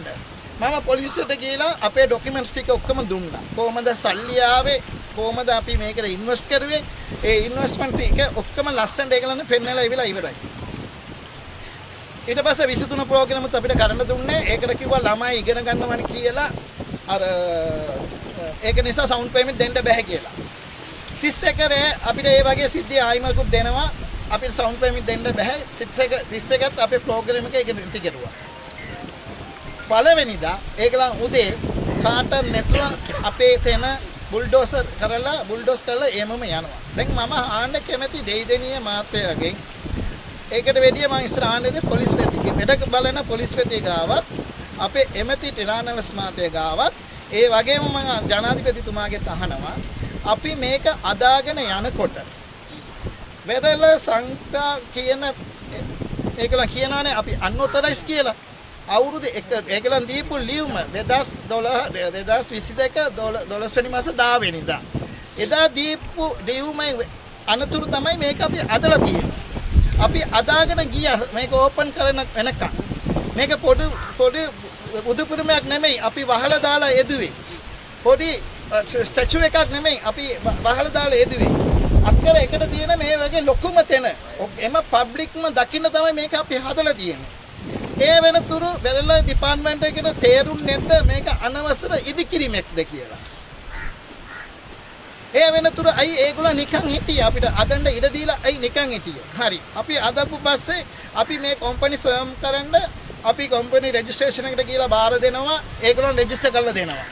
Mama polisiයට ගිහලා අපේ ડોකියුමන්ට්ස් ටික ඔක්කොම දුන්නා. කොහමද සල්ලි ආවේ? කොහමද අපි මේකට ඉන්වෙස්ට් කරුවේ? ඒ ඉන්වෙස්ට්මන්ට් ටික ඔක්කොම ලස්සනට ඒගොල්ලන් පෙන්නලා ඉවලා ඉවරයි. ඊට පස්සේ 23 ප්‍රෝග්‍රෑම්ත් අපිට කරන්න දුන්නේ. ඒකට කිව්වා ළමයි ඉගෙන ගන්නවනේ කියලා. අර ඒක නිසා සවුන්ඩ් පේමන්ට් දෙන්න බෑ කියලා. 30 කරේ අපිට ඒ වගේ සිද්ධිය ආයිමකුත් දෙනවා. අපිට සවුන්ඩ් පේමන්ට් දෙන්න බෑ. 30කත් අපේ ප්‍රෝග්‍රෑම් එක ඒක නිති කරුවා. පළවෙනිදා ඒගොල්ලන් උදේ කාට නැතුව අපේ තැන බුල්ඩෝසර් කරලා බුල්ඩෝස් කරලා එමම යනවා. දැන් මම ආන්න කැමති දෙයිදෙනිය මාත්‍යගෙන්. ඒකට වැඩිය මම ඉස්සර ආන්නේ පොලිස් පැතිගේ. මෙඩක බලන පොලිස් පැතිය ගාවත් අපේ එමෙති ටෙරානල්ස් මාත්‍ය ගාවත් ඒ වගේම මම ජනාධිපතිතුමාගෙත් අහනවා අපි මේක අදාගෙන යනකොට වෙදල සංකා කියන ඒගොල්ලන් කියනවානේ අපි අන්ඔතොරයිස් කියලා. අවුරුදු එක ඒගොල්ලන් දීපු ලියුම 2012 2022 12 වෙනි මාස 10 වෙනිදා එදා දීපු ලියුමේ අනතුරු තමයි මේක අපි අදලා තියෙන්නේ අපි අදාගෙන ගියා මේක ඕපන් කරන වෙනකන් මේක පොඩි උදුපුරමක් නෙමෙයි අපි වහලා දාලා එදුවේ පොඩි ස්ටැචු එකක් නෙමෙයි අපි වහලා දාලා එදුවේ අක්කර එකට තියෙන මේ වගේ ලොකුම තැන එම පබ්ලික්ම දකින්න තමයි මේක අපි හදලා තියෙන්නේ ඒ වෙනතුරු වෙළඳ දෙපාර්තමේන්තුව එකට තේරුන්නේ නැද්ද මේක අනවසර ඉදිකිරීමක්ද කියලා. ඒ වෙනතුරු අයි ඒගොල්ලෝ නිකන් හිටියේ අපිට අදන්න ඉඩ දීලා අයි නිකන් හිටියේ. හරි. අපි අදපු පස්සේ අපි මේ කම්පැනි ෆර්ම් කරන්න අපි කම්පැනි රෙජිස්ට්‍රේෂන් එකට කියලා බාර දෙනවා. ඒගොල්ලෝ රෙජිස්ටර් කරලා දෙනවා.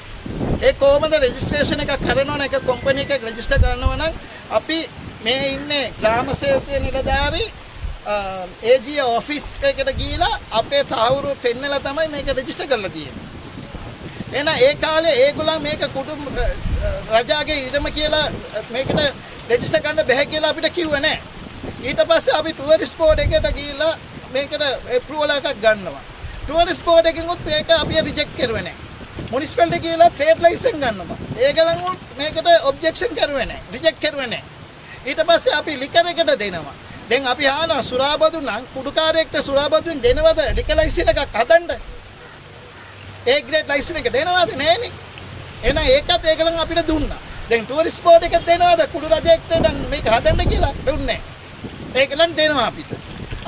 ඒ කොහොමද රෙජිස්ට්‍රේෂන් එක කරනවන එක කම්පැනි එකක් රෙජිස්ටර් කරනවා නම් අපි මේ ඉන්නේ ග්‍රාම සේවකයේ නිලධාරී AGA ඔෆිස් එකට ගිහිලා අපේ තහවුරු පෙන්නලා තමයි මේක රෙජිස්ටර් කරලා තියෙන්නේ. එහෙනම් ඒ කාලේ ඒගොල්ලන් මේක කුටුම් රජාගේ ඉඩම කියලා මේකට රෙජිස්ටර් කරන්න බැහැ කියලා අපිට කිව්වේ නැහැ. ඊට පස්සේ අපි ටුවරිස්ට් බෝඩ් එකට ගිහිලා මේකට ඇප්‍රූවල් එකක් ගන්නවා. ටුවරිස්ට් බෝඩ් එකෙන් උත් ඒක අපි රිජෙක්ට් කරුවේ නැහැ. මුනිසිපාලිටි කියලා ට්‍රේඩ් ලයිසන් ගන්නවා. ඒගොල්ලන් උත් මේකට ඔබ්ජෙක්ෂන් කරුවේ නැහැ. රිජෙක්ට් කරුවේ නැහැ. ඊට පස්සේ අපි ලිකර් එකට දෙනවා. Deng api hana surabadu nang kudukarek te surabadu denawada lika license ekak hadanna A grade license ekak denawada nene ena ekath egalan apita dunna den tourist board ekak denawada kudu rajayek te dan meka hadanna kiyala dunne egalan denawa apita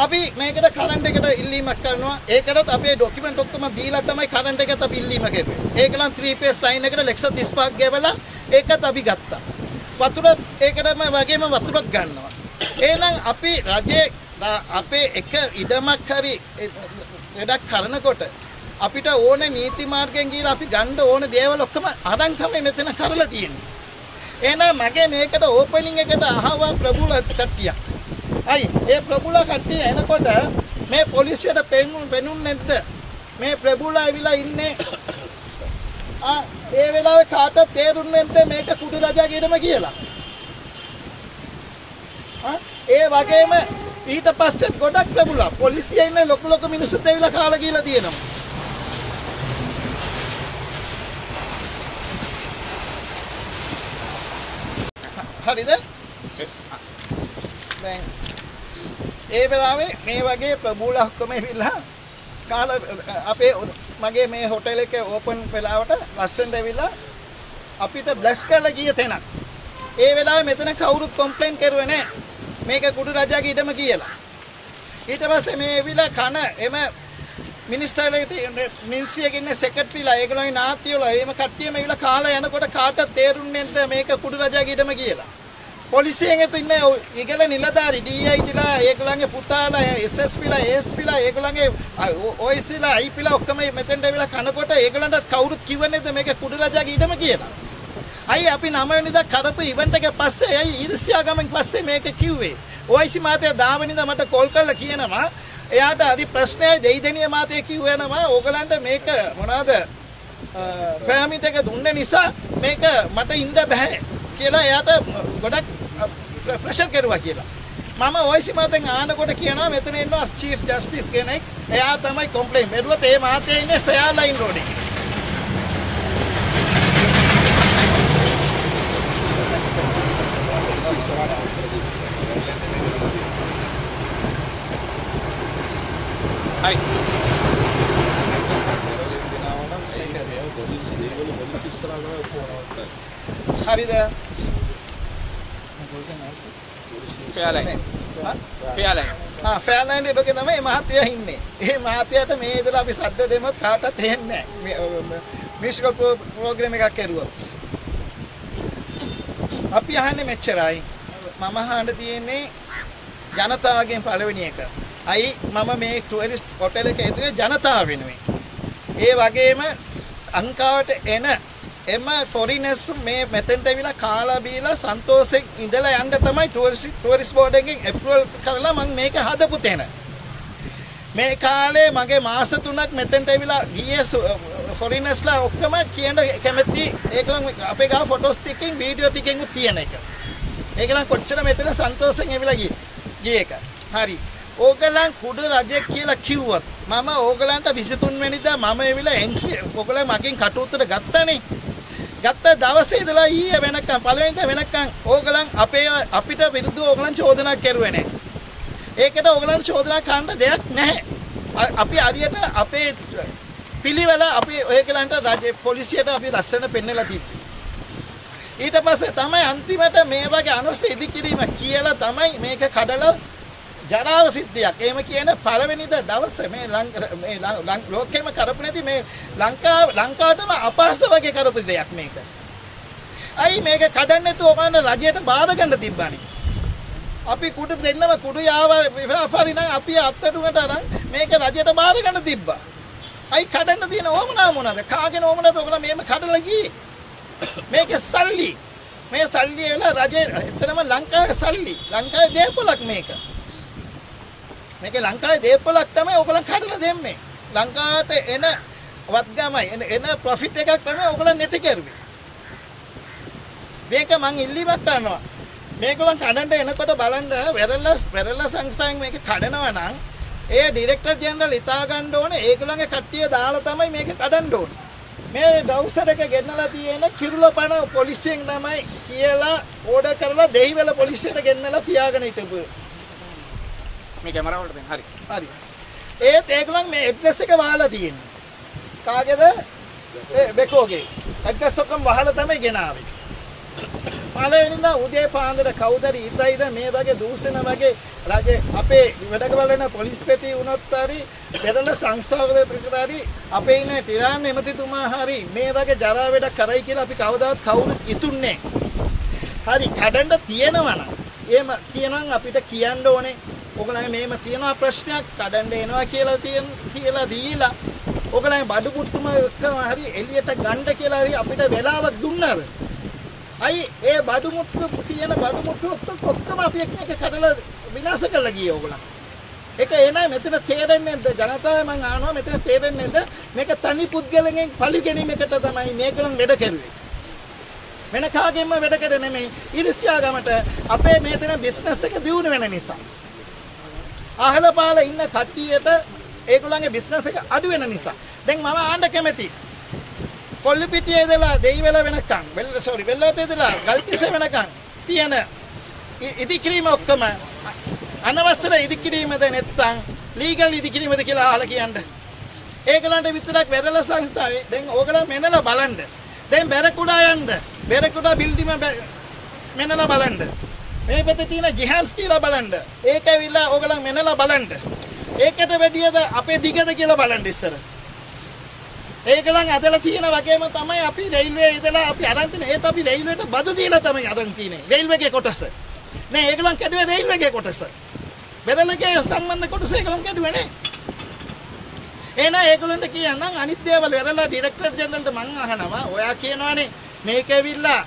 api mekata current ekata illimak karanawa ekadath ape document okkoma deela thamai current ekath api illima keruwe egalan 3 page line ekata lexa 35k gewala ekath api gatta wathura ekadama wagema wathurat gannawa එහෙනම් අපි රජේ අපේ එක ඉඩමක් හරි වැඩක් කරනකොට අපිට ඕනේ නීති මාර්ගයෙන් ගිහලා අපි ගන්න ඕනේ දේවල් ඔක්කොම අරන් තමයි මෙතන කරලා තියෙන්නේ. එහෙනම් මගේ මේකට ඕපනින් එකට අහවා ප්‍රබුලා කට්ටිය. අයි ඒ ප්‍රබුලා කට්ටිය එනකොට මේ පොලිසියට පෙන්නුන්නේ නැද්ද? මේ ප්‍රබුලා ඇවිල්ලා ඉන්නේ ආ ඒ වෙලාවේ කාටවත් තේරුන්නේ නැද්ද මේක කුඩු රජාගේ ඉඩම කියලා? ඒ වගේම ඊට පස්සේ ගොඩක් ප්‍රබුලා පොලිසිය ඉන්නේ ලොකු මිනිස්සුත් ඇවිල්ලා කාලා කියලා තියෙනවා. හරිද? දැන් ඒ වෙලාවේ මේ වගේ ප්‍රබෝලක්කම ඇවිල්ලා කාල අපේ මගේ මේ හොටෙල් එකේ ඕපන් වෙලාවට ලස්සනට ඇවිල්ලා අපිට බ්ලස් කරලා ගිය තැනක්. ඒ වෙලාවේ මෙතන කවුරුත් කම්ප්ලේන් කරුවේ නැහැ. මේක කුඩු රජාගේ ඊටම කියලා. ඊට පස්සේ මේ ඇවිල්ලා කන එම මිනිස්ට්‍රියක ඉන්න සෙක්‍රටරිලා ඒගොල්ලෝගේ නාතිවලා එහෙම කට්ටියම ඇවිල්ලා කාලා යනකොට කාටවත් තේරුන්නේ නැද්ද මේක කුඩු රජාගේ ඊටම කියලා. Polisi yang itu ini, iyalah niladari, DIA jila, iyalah putar lah, SSP lah, SP lah, iyalah OIC lah, IP lah, okkamai, metode bila kanak kota, iyalah ntar kaurut kiwan itu mereka kudela jaga itu makiela. Ayo, api nama ini dah karap event ke passe, ayo irsi agama ke passe mereka kiwe. OIC mati ada apa ni dah mata call call lagi ya nama, ya ada hari pertanyaan jadi jadi mati kiwe nama, okala ntar mereka mana ada, kami itu ke dunia nisa mereka mata indah bah, kiela ya ada godak pressure keruwa කියලා මම ඔයිසි මතෙන් ආනකොට කියනවා මෙතන ඉන්නවා chief justice කෙනෙක් එයා තමයි complain මෙරුවත් ඒ මහත්තයා ඉන්නේ ෆෙයාර් ලයින් රෝඩ් එකේ හරිද Fairline, Fairline. Ah, Fairline itu kita memang mahathya ini. Ini mahathya itu memang itu lah bisa ada demo kata tehnya. Musical program mereka keluar. Apa yang ini macam Mama handa ini, janata agen paling ini ekar. Ayi, Mama memang tourist hotel ke itu janata agen ini. Ini bagai memang angkawat enak. Emma foreigners me metente villa kala bila santosek indala yanda tamai tourist board ekeng approval karala man meka hadapu tena me kale mage maasa 3k metente villa giye foreigners la okkama kiyana kemathi ekala ape gawa photos tikken video tikken ut tiyana eka ekala kochchara metena santosen evilla giye eka hari ඕගලන් කුඩ රජෙක් කියලා කිව්වත් මම ඕගලන්ට 23 වෙනිදා මම එවිලා ඕගලන් මගෙන් කටුත්තර ගත්තානේ. ගත්ත දවසේ ඉඳලා ඊයේ වෙනකන් පළවෙනිදා වෙනකන් ඕගලන් අපිට විරුද්ධව ඕගලන් චෝදනා කරුවේ නැහැ. ඒකට ඕගලන් චෝදනා කරන්න දෙයක් නැහැ. අපි හරියට අපේ පිළිවෙල අපි ඔයගලන්ට රජ පොලිසියට අපි ලස්සන පෙන්නලා තිබ්බේ. ඊට පස්සේ තමයි අන්තිමට මේ වගේ අනුස්ථ ඉදිකිරීම කියලා තමයි මේක කඩලා ජනාව සිද්ධියක් එහෙම කියන පළවෙනිදා දවසේ මේ ලෝකෙම කරපු නැති මේ ලංකාවටම අපහාස වගේ කරපු දෙයක් මේක. අයි මේක කඩන්න නැතුව ඔබන්න රජයට බාධා ගන්න තිබ්බනේ. අපි කුඩු දෙන්නම කුඩු යාපාරි නම් අපි අත්තටුකට අරන් මේක රජයට බාධා ගන්න තිබ්බා. අයි කඩන්න තියෙන ඕමනා මොනවාද? කාගෙන ඕමනාද ඔයගොල්ලෝ මේම කඩලා ගියේ. මේක සල්ලි. මේ සල්ලි වල රජේ එතරම් ලංකාවේ සල්ලි. ලංකාවේ දේපලක් මේක. මේක ලංකාවේ දේපලක් තමයි ඔයගලන් කඩලා දෙන්නේ. ලංකාවට එන වත්ගමයි එන ප්‍රොෆිට් එකක් තමයි ඔයගලන් නැති කරුවේ. මේක මං ඉල්ලීමක් කරනවා. මේගොල්ලන් කඩන්න එනකොට බලන්න වෙරළ සංස්ථාවෙන් මේක කඩනවා නම් ඒ ඩිරෙක්ටර් ජෙනරල් ඉතා ගන්න ඕනේ ඒගොල්ලන්ගේ කට්ටිය දාලා තමයි මේක කඩන්න ඕනේ. මේ ඩවුසර් එක ගෙන්නලා තියෙන කිරුළපන පොලිසියෙන් තමයි කියලා ඕඩර් කරලා දෙහිවල පොලිසියට ගෙන්නලා තියාගෙන හිටපු. මේ කැමරාව වලට දැන් හරි. හරි. ඒත් ඒගොල්ලන් මේ ඇඩ්‍රස් එක වහලා තියෙන්නේ. කාගේද? ඒ බෙකෝගේ. ඇඩ්‍රස් ඔක්කොම වහලා තමයි ගෙනාවේ. පළවෙනිදා උදේ පාන්දර කවුද හරි ඉදයිද මේ වගේ දූෂණ වගේ රජේ අපේ වැඩකවල වෙන පොලිස්පති වුණත් හරි පෙරළ සංස්ථාවකද ප්‍රතිකාරී අපේ ඉන්න ටිරාන් එමතිතුමා හරි මේ වගේ ජරා වැඩ කරයි කියලා අපි කවදාවත් කවුරුත් ඉතුන්නේ නැහැ. හරි කඩන්න තියෙනවා නම් එහෙම කියනනම් අපිට කියන්න ඕනේ ඔයගොල්ලන්ගේ මේම තියෙනවා ප්‍රශ්නයක් කඩන්න එනවා කියලා දීලා ඔයගොල්ලන්ගේ බඩු මුට්ටුම එක්කම හරි එළියට ගන්න කියලා හරි අපිට වෙලාවක් දුන්නාද? අයි ඒ බඩු මුට්ටු තියෙන බඩු මුට්ටු ඔක්කොම අපි එක කඩලා විනාශ කරලා ගියේ ඔයගොල්ලන්. ඒක එනයි මෙතන තේරෙන්නේ නැද්ද? ජනතාව මං අහනවා මෙතන තේරෙන්නේ නැද්ද? මේක තනි පුද්ගලයන්ගෙන් පළි ගැනීමකට තමයි මේකලන් වැඩ කරුවේ. වෙන කාගෙන්ම වැඩ කරන්නේ නෙමෙයි. ඉරිසියා ගමට අපේ මේතන බිස්නස් එක දියුණු වෙන නිසා අහල පහල ඉන්න කට්ටියට ඒගොල්ලන්ගේ බිස්නස් එක අඩු වෙන නිසා දැන් මම ආන්න කැමති කොල්ලුපිටියේ ඉඳලා දෙයිවැල වෙනකන් වෙල්ලතේ ඉඳලා ගල්කිස්සේ වෙනකන් තියෙන ඉදිකිරීම ඔක්කොම අනවසර ඉදිකිරීමද නැත්නම් ලීගල් ඉදිකිරීමද කියලා අහලා කියන්න. ඒගලන්ට විතරක් වැදලා සංස්ථාවේ දැන් ඕගලන් මෙන්නලා බලන්න. දැන් බැරකුඩා යන්න. බැරකුඩා බිල්දිම මෙන්නලා බලන්න. මේ පැත්තේ තියෙන ජිහාන්ස් කියලා බලන්න. ඒක ඇවිල්ලා ඕගලන් මෙන්නලා බලන්න. ඒකට වැඩියද අපේ දිගද කියලා බලන්න ඉස්සර. ඒගලන් අදලා තියෙන වගේම තමයි අපි රේල්වේ ඉදලා අපි අරන් තින. ඒත් අපි රේල්වේට බදු දීලා තමයි අරන් තිනේ. රේල්වේගේ කොටස. නේ ඒගලන් කැඩුවේ රේල්වේගේ කොටස. බැලනකේ සම්බන්ධ කොටස ඒගලන් කැඩුවේ නේ. එහෙනම් ඒගලන්ට කියනනම් අනිත් දේවල් වෙරලා ඩිරෙක්ටර් ජෙනරල්ට මං අහනවා. ඔයා කියනවානේ මේක ඇවිල්ලා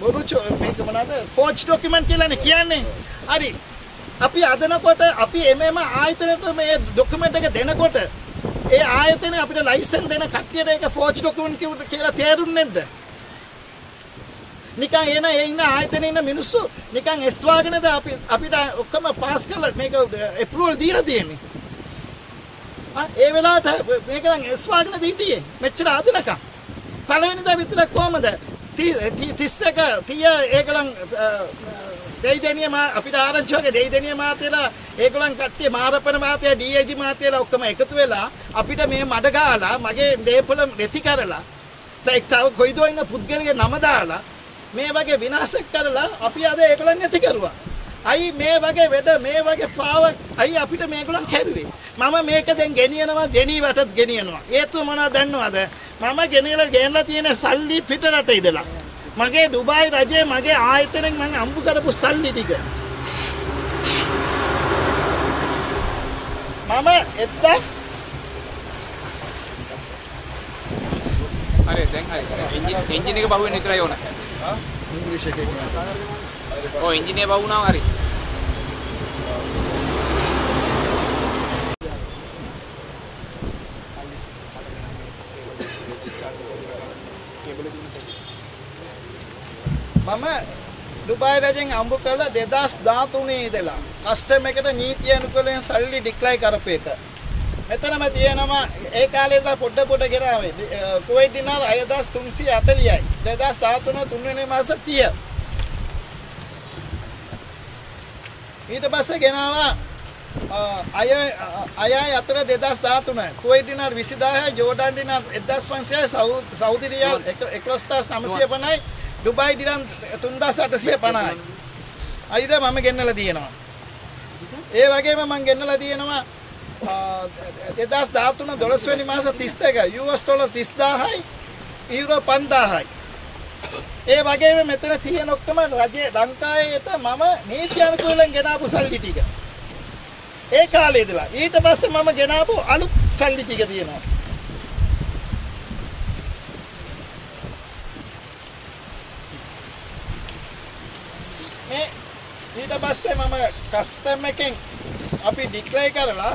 බොරුචෝ මේක මොනවාද ෆෝජ් ડોකියුමන්ට් කියලානේ කියන්නේ. හරි. අපි අදනකොට අපි එමෙම ආයතනයට මේ ડોකියුමන්ට් එක දෙනකොට ඒ ආයතනේ අපිට ලයිසන් දෙන කට්ටියට ඒක ෆෝජ් ડોකියුමන්ට් කිව්වද කියලා තේරුන්නේ නැද්ද? නිකන් එන ඒ ඉන්න ආයතනේ ඉන්න මිනිස්සු නිකන් එස් වාගෙනද අපිට ඔක්කොම පාස් කරලා මේක අප්‍රූවල් දීලා තියෙන්නේ. ඒ වෙලාවට මේක නම් එස් වාගෙනද හිටියේ මෙච්චර ආදිනකම්. පළවෙනිදා විතරක් කොහමද 30 ඒකලන් දෙයිදෙනිය මා අපිට ආරංචි වගේ දෙයිදෙනිය මාතේලා ඒගොල්ලන් කට්ටිය මාරපන මාතේ ඩීඑජි මාතේලා ඔක්කොම එකතු වෙලා අපිට මේ මඩ ගාලා මගේ දේපොළ නැති කරලා තව කොයිදෝ ඉන්න පුද්ගලගේ නම දාලා මේ වගේ විනාශ කරලා අපි අද ඒගොල්ලන් නැති කරුවා. අයි මේ වගේ වැඩ මේ වගේ පාව අයි අපිට මේගොල්ලන් කරුවේ. මම මේක දැන් ගෙනියනවා ජෙනීවටත් ගෙනියනවා. හේතුව මොනවද දන්නවද? මම ගෙනලා තියෙන සල්ලි පිට රට ඉඳලා මගේ ඩුබායි රජයේ මගේ ආයතනෙන් මම අම්බු කරපු සල්ලි ටික මම 1000 අනේ දැන් හරි එන්ජින් එක බහුවෙන්න විතරයි ඕන. ආ ඉංග්‍රීසි එකේ ඔය එන්ජින් එක බහුණාම හරි. Mama Dubai රජෙන් අම්බු කළා 2013 ඉඳලා කස්ටම් එකට නීති අනුකූලයෙන් සල්ලි ඩික්ලයින් කරපු එක. මෙතනම තියෙනවා ඒ කාලේ ඉඳලා පොඩ පොඩ ගෙනාවේ කුවයිට් දිනාර 6340යි 2013 3 වෙනි මාසේ 30. ඊට පස්සේ ගෙනාවා අය අතර 2013 කුවයිට් දිනාර 20000යි ජෝඩන් දිනාර 1500යි සෞදි රියාල් 11950යි Dubai dirham 3850යි. අයිද මම ගෙන්නලා තියෙනවා. ඒ වගේම මම ගෙන්නලා තියෙනවා 2013 12 වෙනි මාස 31 US dollar 30000යි euro 5000යි. ඒ වගේම මෙතන තියෙන ඔක්කොම රජයේ ලංකාවේ මම නීති අනුකූලයෙන් ගෙනාපු සල්ලි ටික. ඒ කාලේ ඉඳලා ඊට පස්සේ මම ගෙනාපු අලුත් සල්ලි ටික තියෙනවා. ඊට පස්සේ මම කස්ටම් එකෙන් අපි ඩික්ලයින් කරලා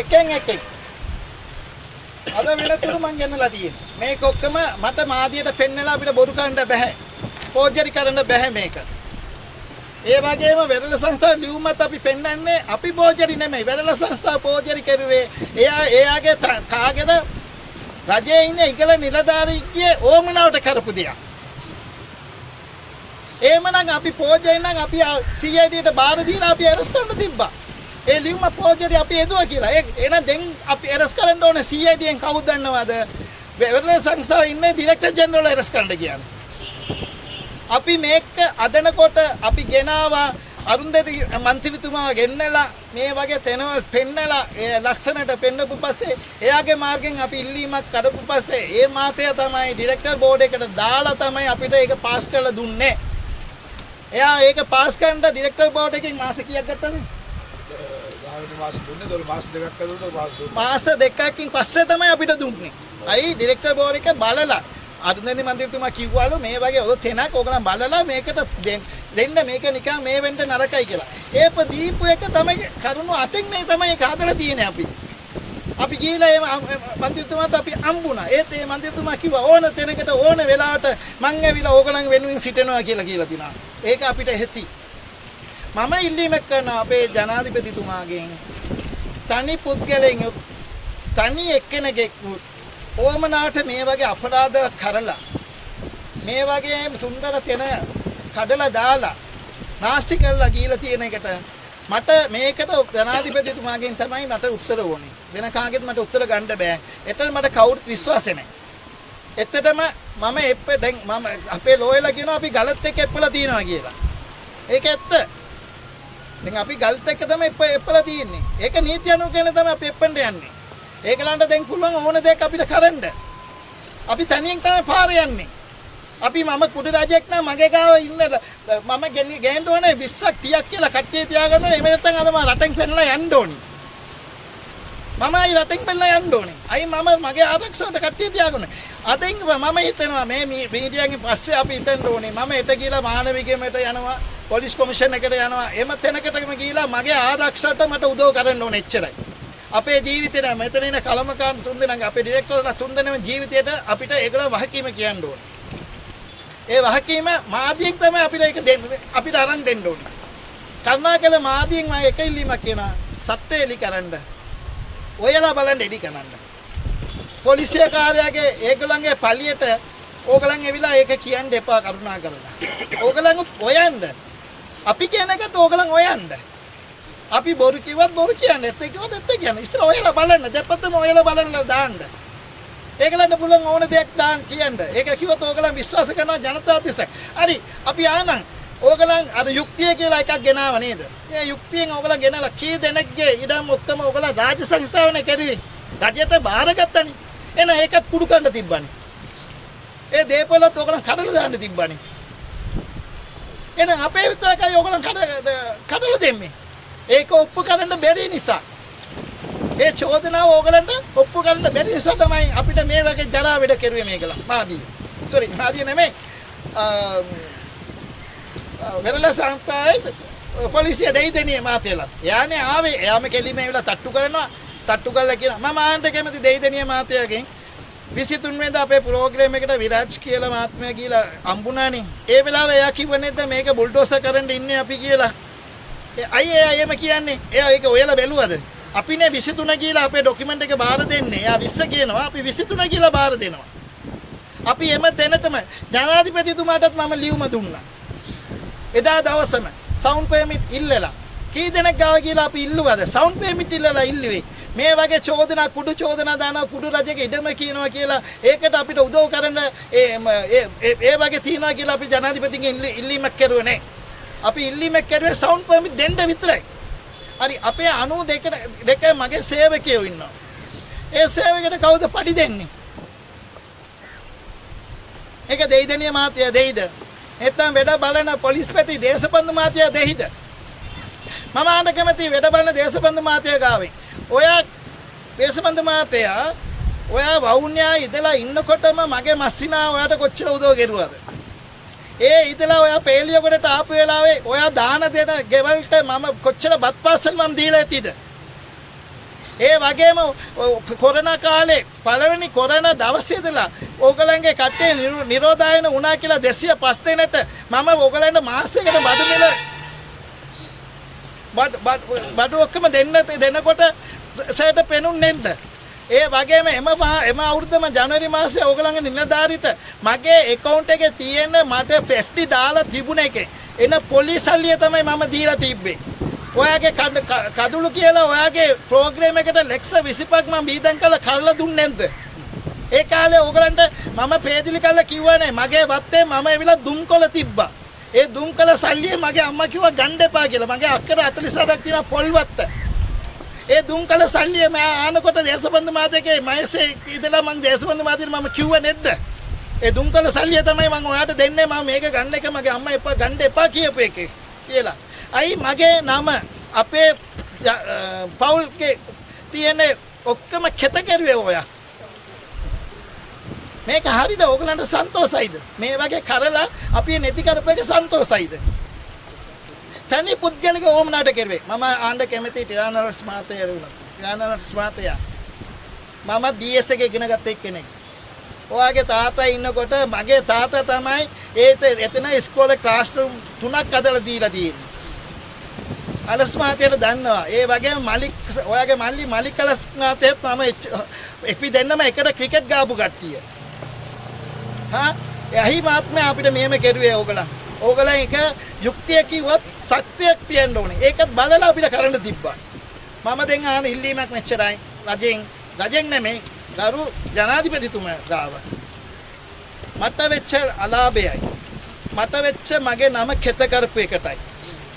එකෙන් අද වෙනතුරු මං ගන්නලා තියෙන්නේ. මේක ඔක්කොම මට මාධ්‍යයට පෙන්නලා අපිට බොරු කරන්න බෑ. පෝජරි කරන්න බෑ මේක. ඒ වගේම වෙරළ සංස්ථා ලියුමත් අපි පෙන්නන්නේ අපි පෝජරි නෙමෙයි. වෙරළ සංස්ථා පෝජරි කරුවේ එයාගේ කාගේද රජයේ ඉන්න ඉගල නිලධාරීන්ගේ ඕමනාවට කරපු දෙයක්. එහෙමනම් අපි පෝජරි නම් අපි CID ට බාර දීලා අපි ඇරස් කරන්න තිබ්බා. ඒ ලියුම පෝජරි අපි එදුවා කියලා. එහෙනම් දැන් අපි ඇරස් කරන්න ඕනේ CID එන් කවුද දන්නවද? වෙරළ සංස්ථාවේ ඉන්නේ ඩිරෙක්ටර් ජෙනරල් ඇරස් කරන්න කියන්නේ. අපි මේක අදනකොට අපි ගෙනාවා අරුන්දේවි මන්ත්‍රීතුමා ගෙන්නලා මේ වගේ තැනවල පෙන්නලා ඒ ලස්සනට පෙන්නපු පස්සේ එයාගේ මාර්ගෙන් අපි ඉල්ලීමක් කරපු පස්සේ ඒ මාතය තමයි ඩිරෙක්ටර් බෝඩ් එකට දාලා තමයි අපිට ඒක පාස් කරලා දුන්නේ. එයා ඒක පාස් කරන්න ඩිරෙක්ටර් බෝඩ් එකෙන් මාස කීයක් ගත්තද? මාස 3 12 මාස දෙකක් ඇතුළත මාස දෙකකින් පස්සේ තමයි අපිට දුන්නේ. අයි ඩිරෙක්ටර් බෝඩ් එක බලලා අරුණදෙනි මන්දිරතුමා කිව්වලු මේ වගේ ඔය තැනක් ඕගලන් බලලා මේකට දෙන්න මේක නිකන් මේ වෙන්න නරකයි කියලා. ඒප දීපු එක තමයි කරුණු අතෙන් මේ තමයි ඒක හදලා තියෙන්නේ අපි. අපි ගිහිලා ඒ මන්දිරතුමාට අපි අම්බුණා. ඒත් ඒ මන්දිරතුමා කිව්වා ඕන තැනකට ඕන වෙලාවට මං ඇවිල්ලා ඕගලන් වෙනුවෙන් සිටිනවා කියලා තිනා. ඒක අපිට ඇති. මම ඉල්ලීමක් කරනවා අපේ ජනාධිපතිතුමාගෙන් තනි පුද්ගලයන් තනි එක්කෙනෙක් ඕමනාට මේ වගේ අපරාධ කරලා මේ වගේ සුන්දර තැන කඩලා දාලා නාස්ති කරලා ගිහලා තියෙන එකට මට මේකට ජනාධිපතිතුමාගෙන් තමයි මට උත්තර ඕනේ. වෙන කාගෙත් මට උත්තර ගන්න බෑ. ඒතර මට කවුරුත් විශ්වාසෙ නැහැ. එතටම මම දැන් මම අපේ ලෝයලා කියනවා අපි ගලත් එක්ක එප්පලා තියනවා කියලා. ඒක ඇත්ත. දැන් අපි ගලත් එක්ක තමයි එප්පලා තියන්නේ. ඒක නීති අනුව කියන තමයි අපි එප්පෙන්ට යන්නේ. ඒකලන්ට දැන් පුළුවන් ඕන දෙයක් අපිට කරන්න. අපි තනියෙන් තමයි පාර යන්නේ. අපි මම කුඩ රජෙක් නම් මගේ ගාව ඉන්න මම ගෑන්න ඕනේ 20ක් 30ක් කියලා කට්ටිය තියාගෙන එහෙම නැත්නම් අද මම රටෙන් පෙන්නලා යන්න ඕනේ. මම අය රටෙන් පෙන්නලා යන්න ඕනේ. අයි මම මගේ ආරක්ෂාවට කට්ටිය තියාගන්න. අදින් මම හිතනවා මේ මීඩියාගෙන් පස්සේ අපි හිතන්න ඕනේ මම එත කියලා මානවිකයට යනවා, පොලිස් කොමිෂන් එකට යනවා. එහෙම තැනකටම ගිහිලා මගේ ආරක්ෂාවට මට උදව් කරන්න ඕනේ එච්චරයි. අපේ ජීවිතේ නම් මෙතන ඉන්න කලමකාන් තුන්දෙනාගේ අපේ ඩිරෙක්ටර්ලා තුන්දෙනාම ජීවිතයට අපිට ඒගොල්ලෝ වහකීම කියන්න ඕනේ. ඒ වහකීම මාධ්‍යයෙන් තමයි අපිට ඒක දෙන්නේ. අපිට අරන් දෙන්න ඕනේ. කරුණාකර මාධ්‍යයෙන් මම එක ඉල්ලීමක් කියනවා. සත්‍ය එලි කරන්න. ඔයලා බලන්න එඩි කරන්න. පොලිසිය කාර්යාගේ ඒගොල්ලන්ගේ පල්ලියට ඕගලන් එවිලා ඒක කියන්න එපා කරුණා කරලා. ඕගලන්ත් හොයන්න. අපි කියන එකත් ඕගලන් හොයන්න. අපි බොරු කිව්වත් බොරු කියන්නේ, ඇත්ත කිව්වත් ඇත්ත කියන්නේ. ඉස්සර ඔයලා බලන්න, දෙපැත්තම ඔයලා බලන්න දාන්න. ඒගොල්ලන්ට පුළුවන් ඕන දෙයක් දාන්න කියන්න. ඒක කිව්වොත් ඕගලන් විශ්වාස කරනවා ජනතාව තිස්ස. හරි, අපි ආනන් ඕගලන් අර යුක්තිය කියලා එකක් ගෙනාව නේද? ඒ යුක්තියෙන් ඕගලන් ගෙනලා කී දෙනෙක්ගේ ඉඩම් ඔක්කොම ඕගලන් රාජ්‍ය සංස්ථාවනේ කැඩුවේ. රජයට බාරගත්තනේ. එන ඒකත් කුඩු කන්න තිබ්බනේ. ඒ දේපලත් ඕගලන් කඩලා දාන්න තිබ්බනේ. එන අපේ විතරයි ඕගලන් කඩලා දෙන්නේ. ඒක ඔප්පු කරන්න බැරි නිසා. ඒ චෝදනාව ඕගලන්ට ඔප්පු කරන්න බැරි නිසා තමයි අපිට මේ වගේ ජරා වැඩ කෙරුවේ මේකලා. මාදී. සෝරි, මාදී නෙමෙයි. වෙරළ සංස්ථායේ පොලිසිය දෙයිදෙනිය මාතේලා. යන්නේ ආවේ එයාම කෙලිම ඒවිලා තට්ටු කරනවා. තට්ටු කළා කියලා මම ආන්ට කැමති දෙයිදෙනිය මාතයාගෙන් 23 වෙනිදා අපේ ප්‍රෝග්‍රෑම් එකට විරාජ් කියලා මාත්මයා කියලා අම්බුණානේ. ඒ වෙලාවේ එයා කිව්වනේ දැන් මේක බුල්ඩෝසර් කරන්න ඉන්නේ අපි කියලා. ඒ අයියා කියන්නේ එයා ඒක ඔයලා බැලුවද? අපිනේ 23 කියලා අපේ ડોකියුමන්ට් එක බාර දෙන්නේ. එයා 20 කියනවා අපි 23 කියලා බාර දෙනවා. අපි එම තැනටම ජනාධිපතිතුමාටත් මම ලියුම දුන්නා. එදා දවසම සවුන්ඩ් පර්මිට් ඉල්ලලා කී දෙනෙක් ගාව කියලා අපි ඉල්ලුවද? සවුන්ඩ් පර්මිට් ඉල්ලලා ඉල්ලුවේ මේ වගේ චෝදනා කුඩු චෝදනා දානවා, කුඩු රජෙක් ඉඩම කියනවා කියලා. ඒකට අපිට උදව් කරන්න ඒ වගේ තියනවා කියලා අපි ජනාධිපතිගෙන් ඉල්ලීමක් කරුවේ නැහැ. අපි ඉල්ලීමක් කරුවේ සවුන්ඩ් පර්මිට් දෙන්න විතරයි. හරි, අපේ 92 මගේ සේවකයෝ ඉන්නවා. ඒ සේවකයට කවුද පඩි දෙන්නේ? ඒක දෙයිදනිය මාත්‍ය දෙයිද? එතන වැඩ බලන පොලිස්පති දේශබන්දු මාත්‍යා දෙහිද? මම ආන්න කැමති වැඩ බලන දේශබන්දු මාත්‍යා ගාවේ. ඔයා දේශබන්දු මාත්‍යා ඔයා වවුන්‍යා ඉඳලා ඉන්නකොටම මගේ මස්සිනා ඔයාට කොච්චර උදව් කෙරුවද? ඒ ඉඳලා ඔයා පේලියකට ආපු වෙලාවේ ඔයා දාන දෙන ගෙවල්ට මම කොච්චර බත් පාසල් මම දීලා ඇතිද? ඒ වගේම කොරෝනා කාලේ පළවෙනි කොරෝනා දවසේ ඉඳලා ඕගලන්ගේ කට්ටිය නිරෝධායන වුණා කියලා 205 දෙනෙට මම ඕගලන්ට මාසයකට බඩු මිල බඩු ඔක්කොම දෙනකොට සයට පෙනුන්නේ නැද්ද? ඒ වගේම එම අවුරුද්දම ජනවරි මාසයේ ඕගලන්ගේ නිලධාරීත මගේ account එකේ තියෙන මට 50 දාලා තිබුණ එකේ එන පොලිස් සල්ලිය තමයි මම දීලා තිබ්බේ. ඔයාගේ කඳුළු කියලා ඔයාගේ ප්‍රෝග්‍රෑම් එකට ලෙක්චර් 25ක් මම බීදම් කළා කල්ලා දුන්නේ නැද්ද? ඒ කාලේ ඕගලන්ට මම පේදිලි කළා කිව්වා නෑ. මගේ වත්තේ මම එවිලා දුම්කොළ තිබ්බා. ඒ දුම්කොළ සල්ලිය මගේ අම්මා කිව්වා ගන්න එපා කියලා. මගේ අක්කර 47ක් තියෙනවා පොල් වත්ත. ඒ දුම්කොළ සල්ලිය මම ආනකොට දේශබන්දු මාතේගේ මයසේ ඉඳලා මම දේශබන්දු මාතේට මම කිව්වා නැද්ද? ඒ දුම්කොළ සල්ලිය තමයි මම ඔයාට දෙන්නේ. මම මේක ගන්න එක මගේ අම්මා එපා ගන්න එපා කියපු එකේ කියලා. අයි මගේ නම අපේ පවුල්ගේ තියෙන ඔක්කොම කෙත කරුවේ ඔයා. මේක හරිද? ඕගලන්ට සන්තෝසයිද? මේ වගේ කරලා අපි නැති කරපේක සන්තෝසයිද? තනි පුද්ගලික ඕමනාට කරුවේ. මම ආණ්ඩ කැමති ටිරානවස් මාතේරුණා. ටිරානවස් මාතයා. මම DS එකේ ඉගෙන ගත්ත එක්කෙනෙක්. ඔයාගේ තාත්තා ඉන්නකොට මගේ තාත්තා තමයි එතන ඉස්කෝලේ ක්ලාස් රූම් 3ක් අදලා දීලා තියෙන්නේ. අලස් මාතයට දන්නවා. ඒ වගේම මලික් ඔයාගේ මල්ලි මලික් අලස් මාතයත් මම එපි දෙන්නම එකට ක්‍රිකට් ගාපු කට්ටිය. හා එහි මාත්මේ අපිට මෙහෙම කෙරුවේ ඕගලන්. ඕගොල්ලන් එක යුක්තිය කිව්වත් සත්‍යයක් තියන්න ඕනේ. ඒකත් බලලා අපිට කරන්න තිබ්බා. මම දැන් ආන ඉල්ලීමක් මෙච්චරයි. රජෙන් නෙමෙයි ගරු ජනාධිපතිතුමා ගාව. මට වෙච්ච අලාභයයි. මට වෙච්ච මගේ නම කෙත කරපු එකටයි.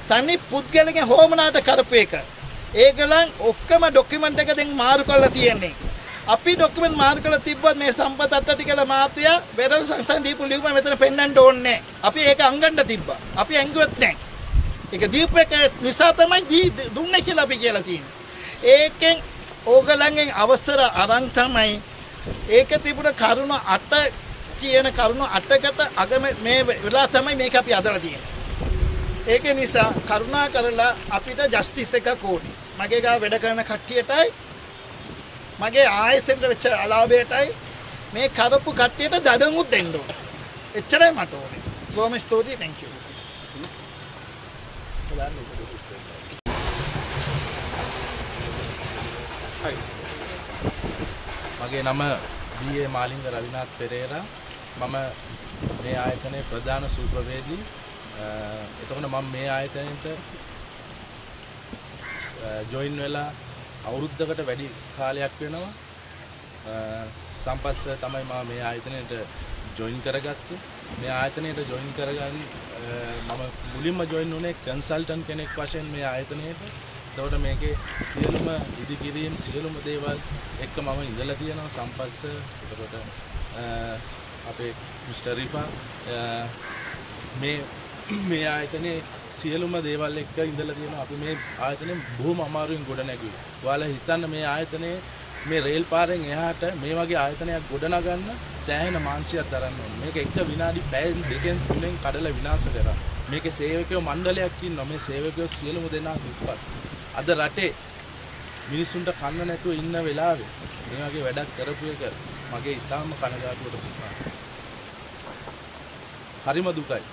තනි පුද්ගලගේ හෝමනාට කරපු එක. ඒගොල්ලන් ඔක්කොම ඩොකියුමන්ට් එක දැන් මාරු කරලා තියෙන්නේ. අපි ඩොකියුමන්ට් මාරු කරලා තිබ්බොත් මේ සම්පත අට්ටටි කියලා මාත්‍යා වෙරළ සංස්ථාන දීපු ලියුම මෙතන පෙන්නන්න ඕනේ. අපි ඒක අංගන්න තිබ්බා. අපි ඇඟුවත් නැහැ. ඒක දීපු එක නිසා තමයි දුන්නේ කියලා අපි කියලා තියෙන්නේ. ඒකෙන් ඕගොල්ලන්ගෙන් අවසර අරන් තමයි ඒක තිබුණ කරුණ අට කියන කරුණ අටකට අගම මේ වෙලා තමයි මේක අපි අදලා තියෙන්නේ. ඒක නිසා කරුණා කරලා අපිට ජස්ටිස් එකක් ඕනේ. මගේ ගාව වැඩ කරන කට්ටියටයි මගේ ආයතනයේ වෙච්ච අලාභයටයි මේ කරපු කට්ටියට දඩමුත් දෙන්න ඕනේ. එච්චරයි මට ඕනේ. බොහොම ස්තුතියි. Thank you. මගේ නම බී.ඒ. මාලිංග රවිනාත් පෙරේරා. මම මේ ආයතනයේ ප්‍රධාන සූපවේදී. එතකොට මම මේ ආයතනයට ජොයින් වෙලා අවුරුද්දකට වැඩි කාලයක් වෙනවා. සම්පස්ස තමයි මම මේ ආයතනයට ජොයින් කරගත්තේ. මේ ආයතනයට ජොයින් කරගන්න මම මුලින්ම ජොයින් වුණේ කන්සල්ටන්ට් කෙනෙක් වශයෙන් මේ ආයතනයට. එතකොට මේකේ සියලුම ඉදිකිරීම් සියලුම දේවල් එක්ක මම ඉඳලා තියෙනවා. සම්පස්ස, එතකොට අපේ මිස්ටර් රිපා මේ ආයතනයේ සියලුම දේවල් එක්ක ඉඳලා තියෙනවා. අපි මේ ආයතනයෙන් බොහොම අමාරුවෙන් ගොඩනැගුවේ. ඔයාලා හිතන්න මේ ආයතනයේ මේ රේල් පාරෙන් එහාට මේ වගේ ආයතනයක් ගොඩනගන්න සෑහෙන මාංශයක් දරන්න ඕනේ. මේක එක විනාඩි පැය දෙකෙන් තුනෙන් කඩලා විනාශ කරා. මේකේ සේවකයෝ මණ්ඩලයක් ඉන්නවා. මේ සේවකයෝ සියලුම දෙනා දුප්පත්. අද රටේ මිනිසුන්ට කන්න නැතුව ඉන්න වෙලාවේ මේ වගේ වැඩක් කරපු එක මගේ ඉතාම කනගාටුවට පුරුකා. හරිම දුකයි.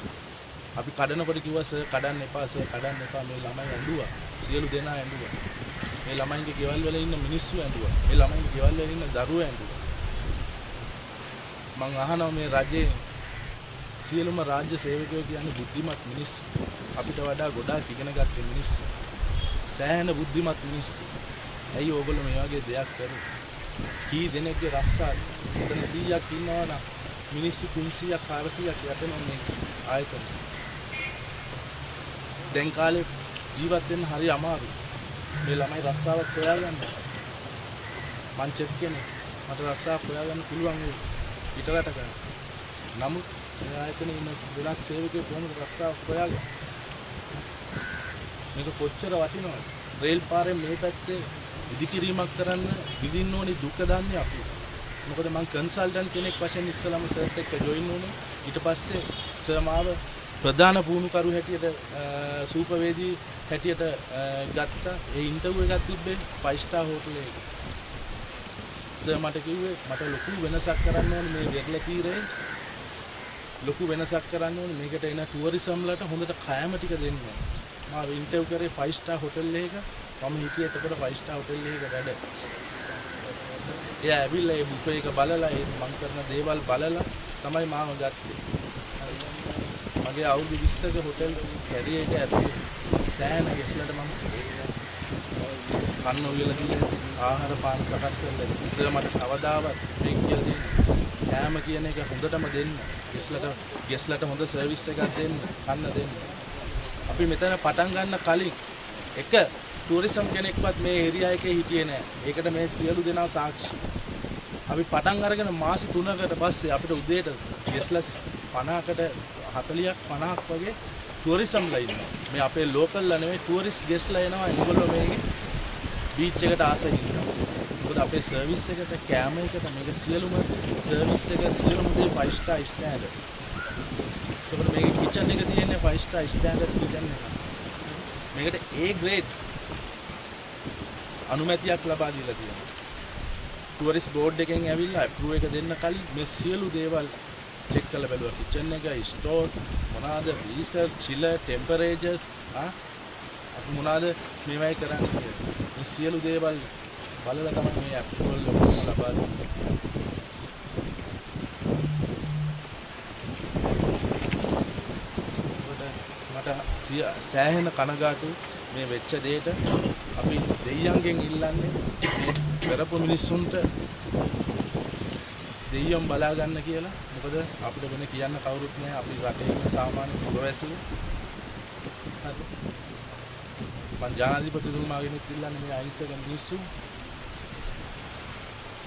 අපි කඩනකොට කිව්වා සර් කඩන්න එපා සර් කඩන්න එපා. මේ ළමයි ඇඬුවා. සියලු දෙනා ඇඬුවා. මේ ළමයින්ගේ ගෙවල් වල ඉන්න මිනිස්සු ඇඬුවා. මේ ළමයින්ගේ ගෙවල් වල ඉන්න දරුවෝ ඇඬුවා. මං අහනවා මේ රජයේ සියලුම රාජ්‍ය සේවකයෝ කියන්නේ බුද්ධිමත් මිනිස්සු. අපිට වඩා ගොඩාක් ඉගෙන ගත්ත මිනිස්සු. සෑහෙන බුද්ධිමත් මිනිස්සු. ඇයි ඕගොල්ලෝ මේ වගේ දෙයක් කරුවේ? කී දෙනෙක්ගේ රස්සාද? මෙතන 100ක් ඉන්නවා නම් මිනිස්සු 300ක් 400ක් යටම මේ ආයතන. දැන් කාලේ ජීවත් වෙන්න හරි අමාරුයි. මේ ළමයි රස්සාවක් හොයාගන්න. මං චෙක් කෙනෙක්. මට රස්සාවක් හොයාගන්න පුළුවන් වෙයි. පිටරට ගන්න. නමුත් මේ ආයතනයේ ඉන්න වෙනස් සේවකයෝ කොහොමද රස්සාවක් හොයාගන්නේ? මේක කොච්චර වටිනවද? රේල් පාරේ මේ පැත්තේ ඉදිකිරීමක් කරන්න විඳින්න ඕනේ දුක දන්නේ අපි. මොකද මම කන්සල්ටන්ට් කෙනෙක් වශයෙන් ඉස්සලම සර්ත් එක්ක ජොයින් වුණේ. ඊට පස්සේ සර් මාව ප්‍රධාන පුහුණුකරු හැටියට සූපවේදී හැටියට ගත්තා. ඒ ඉන්ටර්විව් එකක් තිබ්බේ 5 star හෝටලේ. සර් මට කිව්වේ මට ලොකු වෙනසක් කරන්න ඕනේ මේ වෙරළ තීරයේ. ලොකු වෙනසක් කරන්න ඕනේ මේකට එන ටුවරිසම් වලට හොඳට කෑම ටික දෙන්න ඕනේ. මම ඉන්ටර්වයු කරේ 5 star හෝටල් එකක. මම හිටියේ එතකොට 5 star හෝටල් එකක වැඩ. එයා ඇවිල්ලා ඒ බුෆේ එක බලලා ඒ මම කරන දේවල් බලලා තමයි මාව ගත්තේ. මගේ අවුරුදු 20ක හෝටල් කැරියර් එක ඇතුලේ සෑහෙන ගැස්ලට මම කන්න උයලා ගිහින් ආහාර පාන සකස් කරලා ඉස්සර මට කවදාවත් මේ කියලා දෙන්නේ. කෑම කියන එක හොඳටම දෙන්න. ගැස්ලට හොඳ සර්විස් එකක් දෙන්න. කන්න දෙන්න. අපි මෙතන පටන් ගන්න කලින් එක ටුවරිසම් කෙනෙක්වත් මේ ඒරියා එකේ හිටියේ නැහැ. ඒකට මේ සියලු දෙනා සාක්ෂි. අපි පටන් අරගෙන මාස 3කට පස්සේ අපිට උදේට ගෙස්ලස් 50කට 40ක් 50ක් වගේ ටුවරිසම් ලා ඉන්නවා. මේ අපේ ලෝකල්ලා නෙමෙයි ටුවරිස්ට් ගෙස්ලා එනවා. ඒගොල්ලෝ මේකේ බීච් එකට ආසයි ඉන්නවා. මොකද අපේ සර්විස් එකට කැම එකට මේක සියලුම සර්විස් එක සියලුම දේ 5 star ස්ටෑන්ඩඩ්. ඒකට මේකේ කිචන් එක තියෙන්නේ 5 star ස්ටෑන්ඩඩ් කිචන් එකක්. මේකට A grade අනුමැතියක් ලබා දීලා තියෙනවා. ටුවරිස්ට් බෝඩ් එකෙන් ඇවිල්ලා අප්‍රූව් එක දෙන්න කලින් මේ සියලු දේවල් චෙක් කරලා බලුවා. කිචන් එක, ස්ටෝස්, මොනවාද freezer, chiller, temperatures අපි මොනවාද මේවයි කරන්නේ. මේ සියලු දේවල් බලලා තමයි මේ අප්‍රූවල් එක ලබා දෙන්නේ. සෑහෙන කනගාටුයි මේ වෙච්ච දෙයට. අපි දෙයියන්ගෙන් ඉල්ලන්නේ මේ කරපු මිනිස්සුන්ට දෙයියන් බලා ගන්න කියලා. මොකද අපිට වෙන කියන්න කවුරුත් නැහැ. අපි රටේ සාමාන්‍ය පුරවැසියෝ. මං ජනාධිපතිතුමාගෙනුත් ඉල්ලන්නේ මේ අහිංසක මිනිස්සු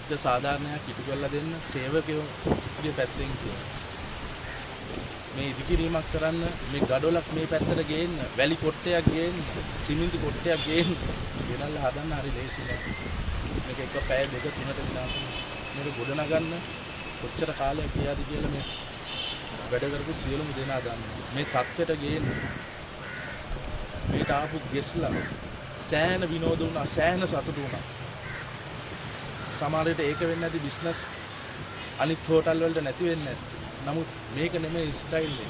ද සාධාරණයක් ඉටු කරලා දෙන්න සේවකයෝගේ පැත්තෙන් කියලා. මේ ඉදිකිරීමක් කරන්න මේ ගඩොලක් මේ පැත්තට ගේන්න වැලි කොට්ටයක් ගේන්න සිමෙන්ති කොට්ටයක් ගේන්න ගෙනල්ලා හදන්න හරි ලේසි නෑ. මේක එක පැය දෙක තුනට විනාශ වෙන ගොඩ නගන්න කොච්චර කාලයක් ගියාද කියලා මේ වැඩ කරපු සියලුම දෙනා දන්නවා. මේ තත්ත්වයට ගේන්න මේට ආපු ගෙස්ලා සෑහන විනෝද වුණා, සෑහන සතුටු වුණා. සමහර විට ඒක වෙන්නේ නැති බිස්නස් අනිත් හෝටල් වලට නැති වෙන්නේ නැහැ. Namun මේක නෙමෙයි ස්ටයිල් එක.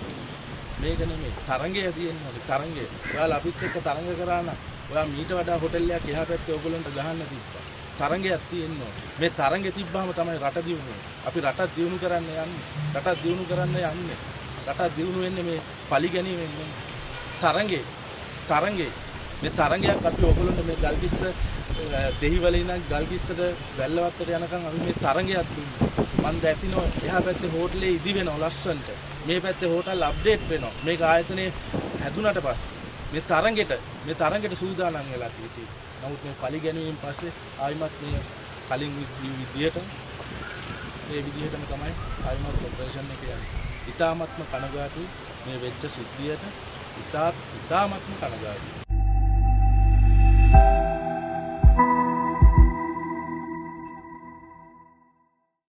මේක නෙමෙයි තරංගය තියෙනවා. තරංගය. ඔයාලා අපිත් එක්ක තරංග කරා නම් ඔයා මීට වඩා හොටෙල් එකක් එහා පැත්තේ ඕගොල්ලන්ට ගහන්න තිබ්බා. තරංගයක් තියෙනවා. මේ තරංගෙ තිබ්බහම තමයි රට දියුණු වෙන්නේ. අපි රටක් දියුණු කරන්න යන්නේ. රටක් දියුණු කරන්න යන්නේ. රටක් දියුණු වෙන්නේ මේ පරිගැනීමෙන් නෙමෙයි. තරංගෙ. තරංගෙ. මේ තරංගයක් අපි ඕගොල්ලන්ට මේ ගල්කිස්ස දෙහිවල ඉඳන් ගල්කිස්සට වැල්ලවත්තට යනකම් අපි මේ තරංගයක් දුන්නා. මන් දැපිනෝ එහා පැත්තේ හෝටලේ ඉදි වෙනවා ලස්සන්ට. මේ පැත්තේ හෝටල් අප්ඩේට් වෙනවා. මේක ආයතනයේ හැදුනට පස්සේ මේ තරඟෙට සූදානම් වෙලා සිටී. නමුත් මේ පරිගැනීමෙන් පස්සේ ආයිමත් මේ කලින් විදියට මේ විදියටම තමයි ආයිමත් ඔපරේෂන් එක යන්නේ. ඉතාමත්ම කනගාටුයි මේ වෙච්ච සිද්ධියට. ඉතාමත්ම කනගාටුයි.